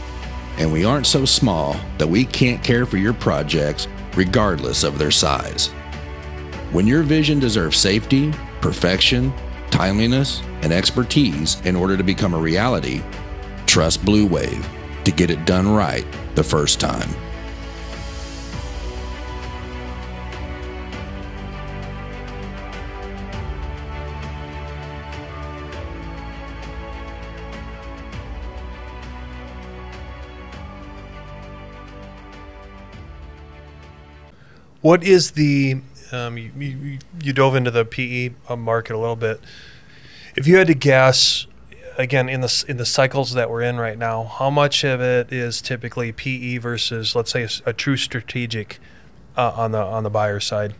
and we aren't so small that we can't care for your projects regardless of their size. When your vision deserves safety, perfection, timeliness, and expertise in order to become a reality, trust Bleuwave to get it done right the first time. What is the, um, you, you, you dove into the P E market a little bit. If you had to guess, again, in the, in the cycles that we're in right now, how much of it is typically P E versus, let's say, a, a true strategic uh, on the on the buyer side?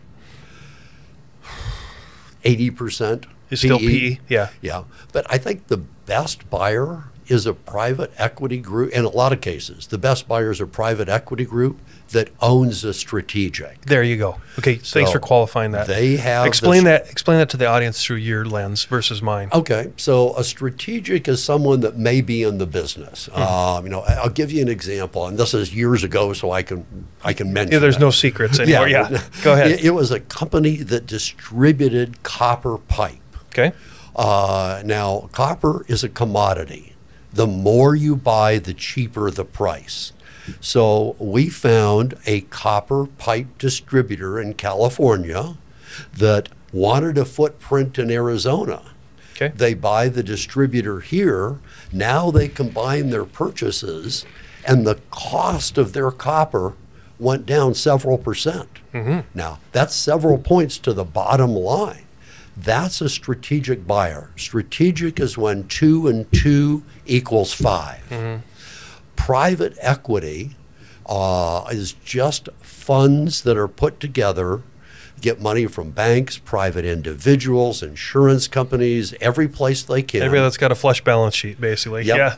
eighty percent. It's still P E? Yeah. Yeah. But I think the best buyer is a private equity group. In a lot of cases, the best buyer is a private equity group that owns a strategic. There you go. Okay, so thanks for qualifying that. They have explain that. Explain that to the audience through your lens versus mine. Okay, so a strategic is someone that may be in the business. Hmm. Um, you know, I'll give you an example, and this is years ago, so I can I can mention. Yeah, there's that. No secrets anymore. Yeah, yeah. Go ahead. It, it was a company that distributed copper pipe. Okay. Uh, now, copper is a commodity. The more you buy, the cheaper the price. So we found a copper pipe distributor in California that wanted a footprint in Arizona. Okay. They buy the distributor here. Now they combine their purchases, and the cost of their copper went down several percent. Mm-hmm. Now, that's several points to the bottom line. That's a strategic buyer. Strategic is when two and two equals five. Mm-hmm. Private equity uh, is just funds that are put together, get money from banks, private individuals, insurance companies, every place they can. Everybody that's got a flush balance sheet, basically. Yep. Yeah.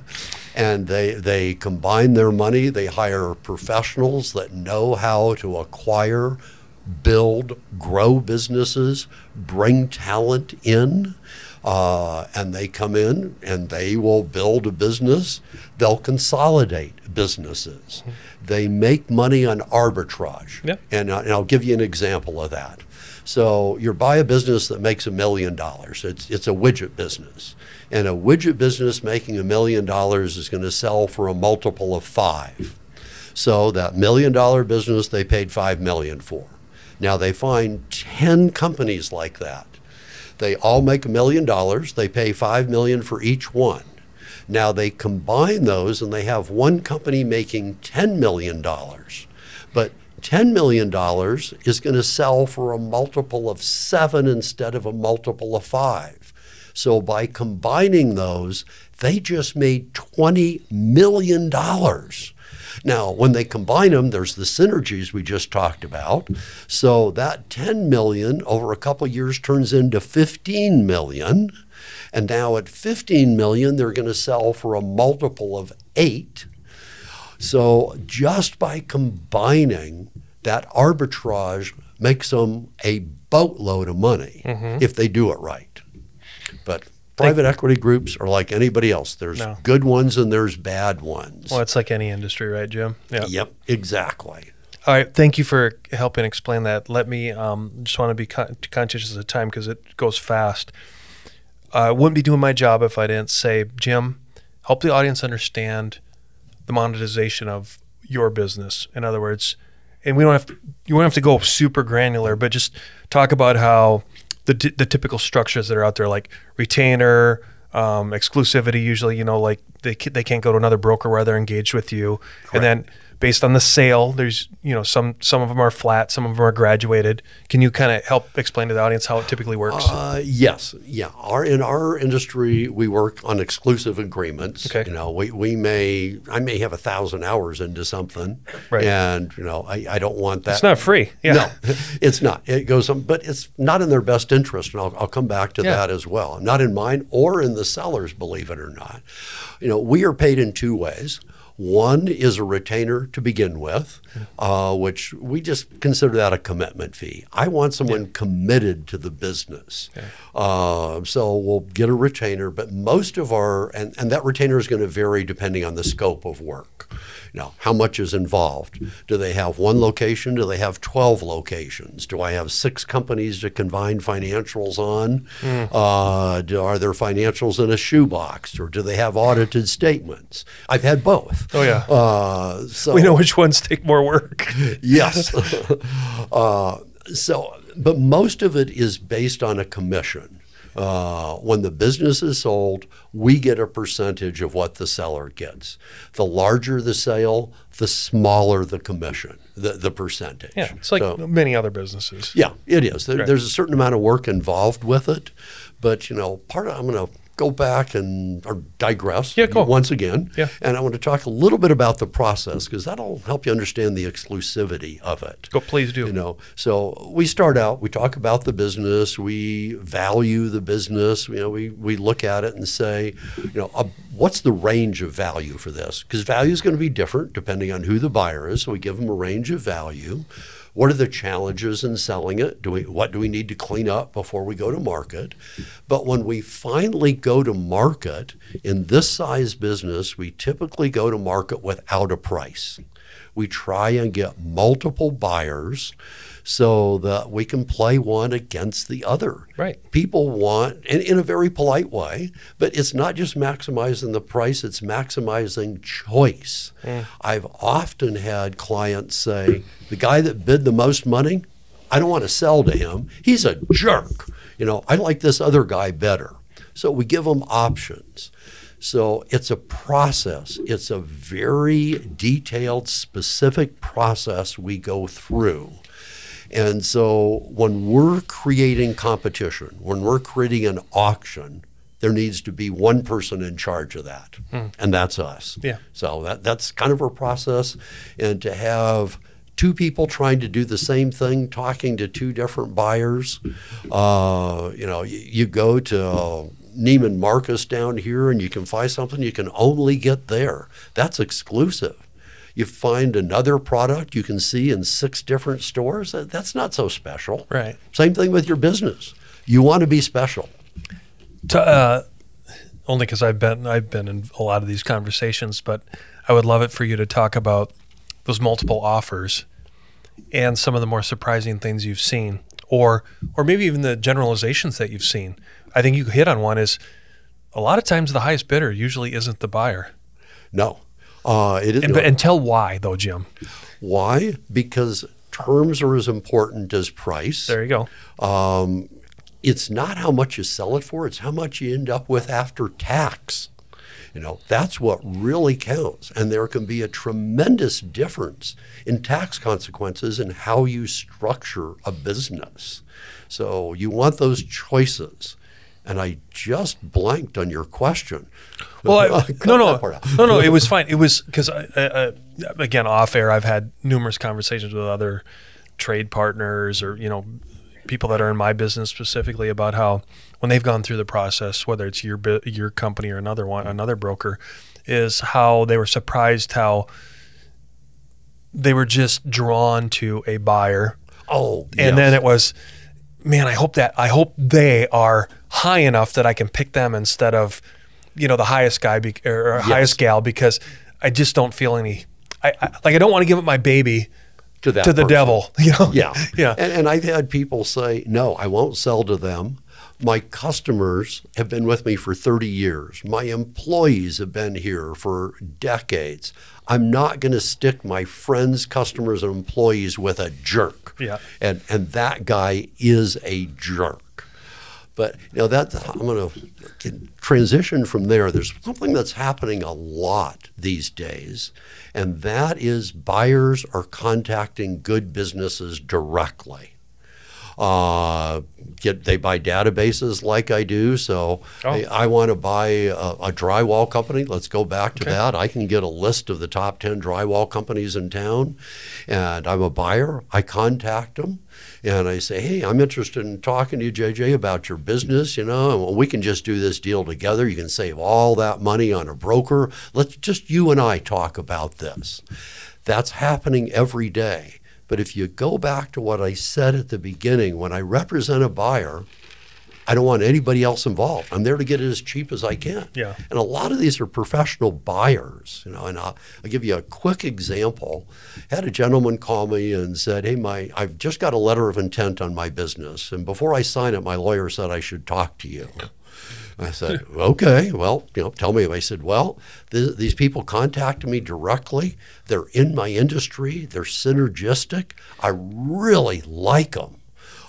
And they, they combine their money. They hire professionals that know how to acquire, build, grow businesses, bring talent in, uh, and they come in and they will build a business. They'll consolidate businesses. Mm-hmm. They make money on arbitrage. Yep. And, uh, and I'll give you an example of that. So you buy a business that makes a million dollars. It's, it's a widget business. And a widget business making a million dollars is going to sell for a multiple of five. So that million dollar business they paid five million dollars for. Now, they find ten companies like that. They all make a million dollars. They pay five million dollars for each one. Now, they combine those, and they have one company making ten million dollars. But ten million dollars is going to sell for a multiple of seven instead of a multiple of five. So by combining those, they just made twenty million dollars. Now, when they combine them, there's the synergies we just talked about. So that ten million dollars over a couple of years turns into fifteen million dollars. And now at fifteen million dollars, they're going to sell for a multiple of eight. So just by combining, that arbitrage makes them a boatload of money, mm-hmm. if they do it right. But private equity groups are like anybody else. There's no. good ones and there's bad ones. Well, it's like any industry, right, Jim? Yep. Yep, exactly. All right, thank you for helping explain that. Let me um, just want to be con conscious of the time because it goes fast. I wouldn't be doing my job if I didn't say, Jim, help the audience understand the monetization of your business. In other words, and we don't have to, you don't have to go super granular, but just talk about how The, the typical structures that are out there, like retainer, um, exclusivity, usually, you know, like they, they can't go to another broker where they're engaged with you. Correct. And then based on the sale, there's, you know, some, some of them are flat, some of them are graduated. Can you kind of help explain to the audience how it typically works? Uh, yes. Yeah. Our, in our industry, we work on exclusive agreements. Okay. You know, we, we may, I may have a thousand hours into something, right. and, you know, I, I don't want that. It's not free. Yeah. No, it's not. It goes on, but it's not in their best interest. And I'll, I'll come back to yeah. that as well. Not in mine or in the sellers, believe it or not. You know, we are paid in two ways. One is a retainer to begin with, uh, which we just consider that a commitment fee. I want someone yeah. committed to the business. Okay. Uh, so we'll get a retainer, but most of our, and, and that retainer is going to vary depending on the scope of work. Now, how much is involved? Do they have one location? Do they have twelve locations? Do I have six companies to combine financials on? Mm. Uh, do, are their financials in a shoebox, or do they have audited statements? I've had both. Oh, yeah. Uh, so, we know which ones take more work. Yes. uh, so, but most of it is based on a commission. Uh, when the business is sold, we get a percentage of what the seller gets. The larger the sale, the smaller the commission, the, the percentage. Yeah, it's like so, many other businesses. Yeah, it is. There, right. There's a certain amount of work involved with it. But, you know, part of, I'm going to go back and or digress yeah, cool. once again. Yeah. And I want to talk a little bit about the process, because that'll help you understand the exclusivity of it. Go, please do. You know, so we start out, we talk about the business, we value the business, you know, we, we look at it and say, you know, uh, what's the range of value for this? Because value is going to be different depending on who the buyer is. So we give them a range of value. What are the challenges in selling it? Do we, what do we need to clean up before we go to market? But when we finally go to market, in this size business, we typically go to market without a price. We try and get multiple buyers so that we can play one against the other. Right. People want, and in a very polite way, but it's not just maximizing the price, it's maximizing choice. Mm. I've often had clients say, the guy that bid the most money, I don't want to sell to him. He's a jerk. You know, I like this other guy better. So we give them options. So it's a process. It's a very detailed, specific process we go through. And so when we're creating competition, when we're creating an auction, there needs to be one person in charge of that, mm. and that's us. Yeah. So that, that's kind of our process. And to have two people trying to do the same thing, talking to two different buyers, uh, you know, you, you go to uh, Neiman Marcus down here and you can find something you can only get there. That's exclusive. You find another product you can see in six different stores. That's not so special. Right. Same thing with your business. You want to be special. To, uh, only because I've been I've been in a lot of these conversations, but I would love it for you to talk about those multiple offers and some of the more surprising things you've seen, or or maybe even the generalizations that you've seen. I think you hit on one is a lot of times the highest bidder usually isn't the buyer. No. Uh, it and, but, and tell why, though, Jim. Why? Because terms are as important as price. There you go. Um, it's not how much you sell it for. It's how much you end up with after tax. You know, that's what really counts. And there can be a tremendous difference in tax consequences in how you structure a business. So you want those choices. And I just blanked on your question. Well, I, no, no, no, no. It was fine. It was because, again, off air, I've had numerous conversations with other trade partners or, you know, people that are in my business specifically about how when they've gone through the process, whether it's your your company or another one, another broker, is how they were surprised how they were just drawn to a buyer. Oh, yes. And then it was, man, I hope that I hope they are high enough that I can pick them instead of, you know, the highest guy be, or yes. highest gal, because I just don't feel any, I, I like I don't want to give up my baby to, that to the person. Devil, you know? Yeah, yeah. And, and I've had people say, no, I won't sell to them. My customers have been with me for thirty years. My employees have been here for decades. I'm not going to stick my friends, customers, and employees with a jerk. Yeah. And and that guy is a jerk. But you know, that I'm going to transition from there. There's something that's happening a lot these days, and that is buyers are contacting good businesses directly. Uh, get, they buy databases like I do. So oh. I, I want to buy a, a drywall company. Let's go back to okay. that. I can get a list of the top ten drywall companies in town, and I'm a buyer. I contact them and I say, hey, I'm interested in talking to you, J J, about your business. You know, we can just do this deal together. You can save all that money on a broker. Let's just you and I talk about this. That's happening every day. But if you go back to what I said at the beginning, when I represent a buyer, I don't want anybody else involved. I'm there to get it as cheap as I can. Yeah. And a lot of these are professional buyers, you know, and I'll, I'll give you a quick example. I had a gentleman call me and said, hey, my, I've just got a letter of intent on my business. And before I sign it, my lawyer said I should talk to you. I said, okay, well, you know, tell me. I said, well, th these people contacted me directly. They're in my industry. They're synergistic. I really like them.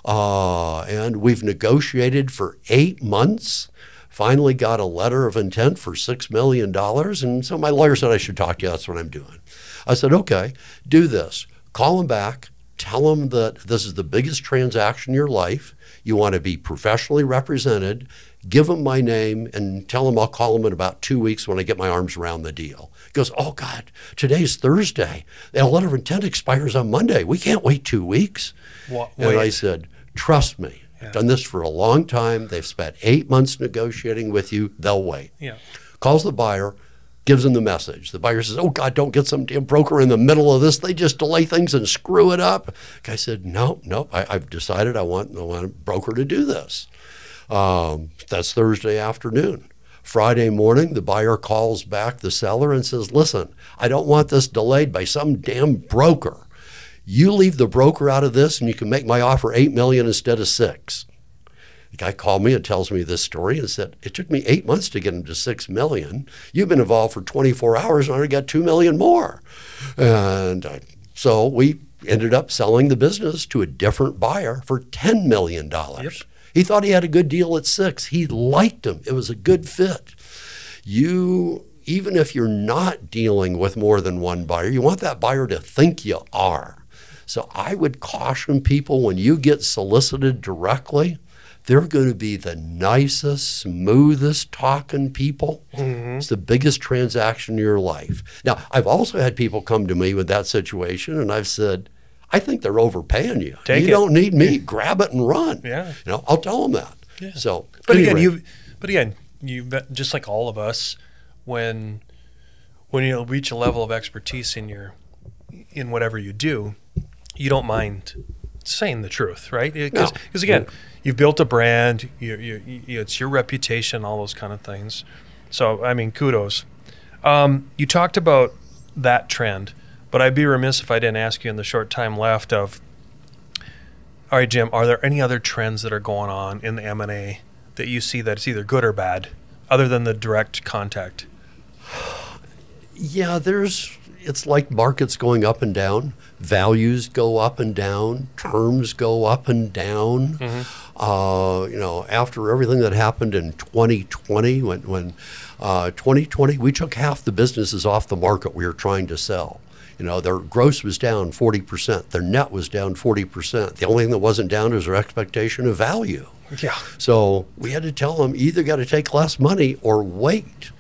Uh, and we've negotiated for eight months, finally got a letter of intent for six million dollars. And so my lawyer said I should talk to you. That's what I'm doing. I said, okay, do this. Call them back. Tell them that this is the biggest transaction in your life. You want to be professionally represented. Give them my name and tell them I'll call them in about two weeks when I get my arms around the deal. He goes, oh, God, today's Thursday. The letter of intent expires on Monday. We can't wait two weeks. What, and wait. I said, trust me. Yeah. I've done this for a long time. They've spent eight months negotiating with you. They'll wait. Yeah. Calls the buyer, gives them the message. The buyer says, oh, God, don't get some damn broker in the middle of this. They just delay things and screw it up. The guy said, no, no, I, I've decided I want, I want a broker to do this. Um, that's Thursday afternoon. Friday morning, the buyer calls back the seller and says, listen, I don't want this delayed by some damn broker. You leave the broker out of this and you can make my offer eight million dollars instead of six. The guy called me and tells me this story and said, it took me eight months to get him to six million dollars. You've been involved for twenty-four hours and I already got two million dollars more. And I, so we ended up selling the business to a different buyer for ten million dollars. Yep. He thought he had a good deal at six. He liked him. It was a good fit. You, even if you're not dealing with more than one buyer, you want that buyer to think you are. So I would caution people, when you get solicited directly, they're going to be the nicest, smoothest talking people. Mm-hmm. It's the biggest transaction in your life. Now, I've also had people come to me with that situation, and I've said, I think they're overpaying you. Take you it. Don't need me. Grab it and run. Yeah. You know, I'll tell them that. Yeah. So, but anyway. again, you, but again, you just like all of us, when when you reach a level of expertise in your in whatever you do, you don't mind saying the truth, right? Because no. again, you've built a brand, you, you, you, it's your reputation, all those kind of things. So, I mean, kudos. Um, you talked about that trend, but I'd be remiss if I didn't ask you in the short time left of, all right, Jim, are there any other trends that are going on in the M and A that you see that's either good or bad, other than the direct contact? Yeah, there's, it's like markets going up and down. Values go up and down, terms go up and down. Mm-hmm. Uh, you know, after everything that happened in twenty twenty, when, when uh, twenty twenty, we took half the businesses off the market we were trying to sell. You know, their gross was down forty percent. Their net was down forty percent. The only thing that wasn't down is their expectation of value. Yeah. So we had to tell them, either got to take less money or wait.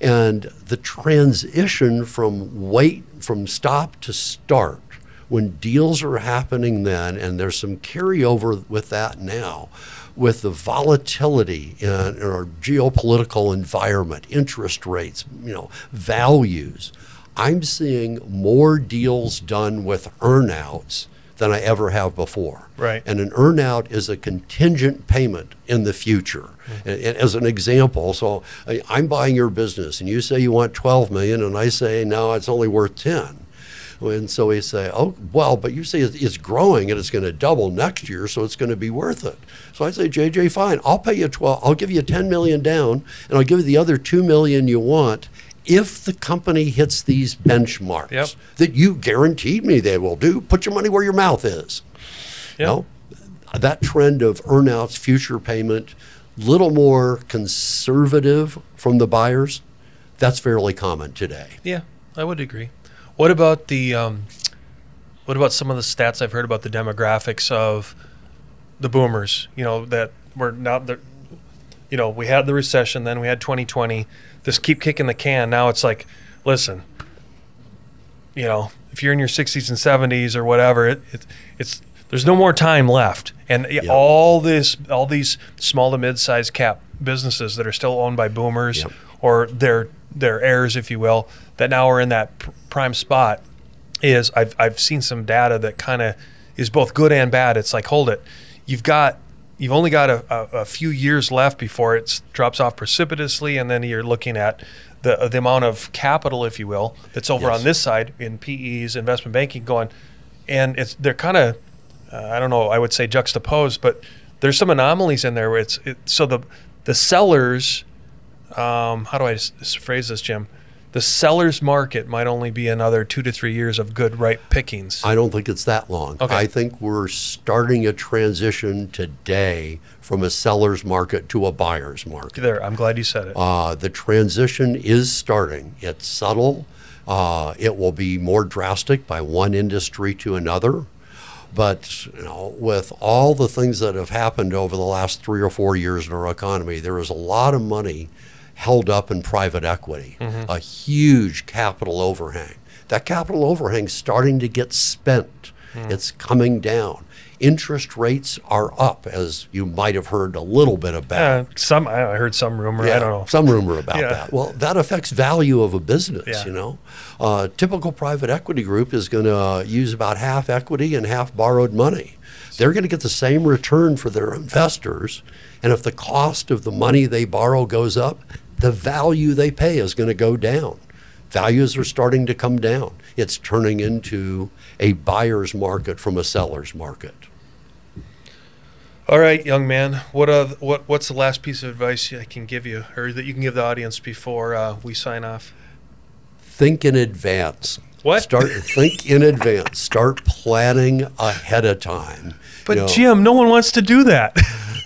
And the transition from wait, from stop to start, when deals are happening then, and there's some carryover with that now, with the volatility in our geopolitical environment, interest rates, you know, values, I'm seeing more deals done with earnouts than I ever have before. Right. And an earnout is a contingent payment in the future. Mm-hmm. and, and as an example, so I'm buying your business and you say you want twelve million and I say, no, it's only worth ten. And so we say, oh, well, but you say it's growing and it's going to double next year, so it's going to be worth it. So I say, J J, fine, I'll pay you twelve, I'll give you ten million down, and I'll give you the other two million you want if the company hits these benchmarks yep. that you guaranteed me they will do. Put your money where your mouth is. Yep. You know, that trend of earnouts, future payment, little more conservative from the buyers, that's fairly common today. Yeah, I would agree. What about the um, what about some of the stats I've heard about the demographics of the boomers? You know, that we're not the, you know, we had the recession, then we had twenty twenty. This keep kicking the can. Now it's like, listen, you know, if you're in your sixties and seventies or whatever, it, it it's there's no more time left, and yep. all this all these small to mid-sized cap businesses that are still owned by boomers yep. or their their heirs, if you will, that now are in that prime spot, is I've, I've seen some data that kind of is both good and bad. It's like, hold it, you've got, you've only got a, a, a few years left before it drops off precipitously, and then you're looking at the, the amount of capital, if you will, that's over yes. on this side in P Es, investment banking going, and it's, they're kind of, uh, I don't know, I would say juxtaposed, but there's some anomalies in there where it's, it, so the, the sellers, um, how do I phrase this, Jim? The seller's market might only be another two to three years of good ripe pickings. I don't think it's that long. Okay. I think we're starting a transition today from a seller's market to a buyer's market. There, I'm glad you said it. Uh, the transition is starting. It's subtle. Uh, it will be more drastic by one industry to another. But you know, with all the things that have happened over the last three or four years in our economy, there is a lot of money held up in private equity, mm-hmm. a huge capital overhang. That capital overhang is starting to get spent. Mm. It's coming down. Interest rates are up, as you might have heard a little bit about. Uh, some I heard some rumor. Yeah, I don't know. Some rumor about yeah. that. Well, that affects value of a business. Yeah. You know, uh, typical private equity group is going to use about half equity and half borrowed money. They're going to get the same return for their investors, and if the cost of the money they borrow goes up, the value they pay is going to go down. Values are starting to come down. It's turning into a buyer's market from a seller's market. All right, young man, what, uh, what what's the last piece of advice I can give you, or that you can give the audience before uh, we sign off? Think in advance. What? Start think in advance. Start planning ahead of time. But you know, Jim, no one wants to do that.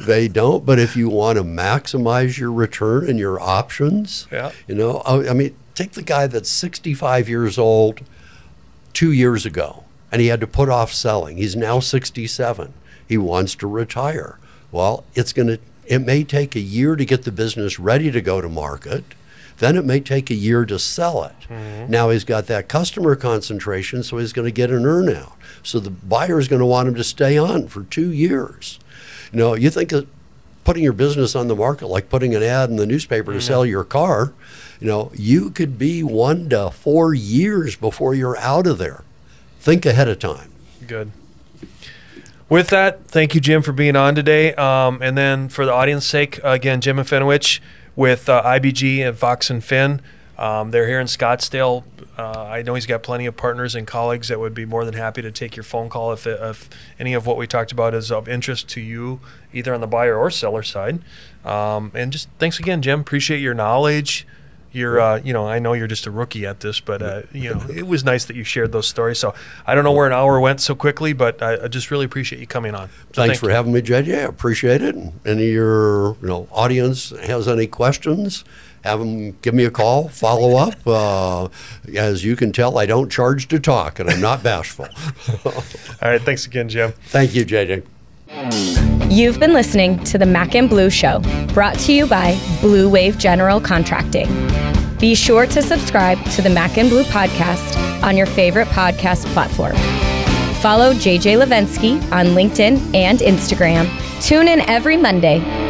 They don't. But if you want to maximize your return and your options, yeah. you know, I, I mean, take the guy that's sixty-five years old two years ago, and he had to put off selling. He's now sixty-seven. He wants to retire. Well, it's gonna, it may take a year to get the business ready to go to market. Then it may take a year to sell it. Mm-hmm. Now he's got that customer concentration, so he's going to get an earnout. So the buyer is going to want him to stay on for two years. You know, you think of putting your business on the market like putting an ad in the newspaper mm-hmm. to sell your car. You know, you could be one to four years before you're out of there. Think ahead of time. Good. With that, thank you, Jim, for being on today. Um, and then for the audience's sake, again, Jim Afinowich with uh, I B G and Fox and Fin. Um, they're here in Scottsdale. Uh, I know he's got plenty of partners and colleagues that would be more than happy to take your phone call if, it, if any of what we talked about is of interest to you, either on the buyer or seller side. Um, and just thanks again, Jim. Appreciate your knowledge. You're, uh, you know, I know you're just a rookie at this, but uh, you know, it was nice that you shared those stories. So I don't know where an hour went so quickly, but I, I just really appreciate you coming on. So Thanks thank for you. having me, J J. I appreciate it. And any of your, you know, audience has any questions, have them give me a call, follow up. Uh, as you can tell, I don't charge to talk, and I'm not bashful. All right, thanks again, Jim. Thank you, J J. You've been listening to the Mac and Blue Show, brought to you by Bleuwave General Contracting. Be sure to subscribe to the Mac and Blue podcast on your favorite podcast platform. Follow J J Levenske on LinkedIn and Instagram. Tune in every Monday.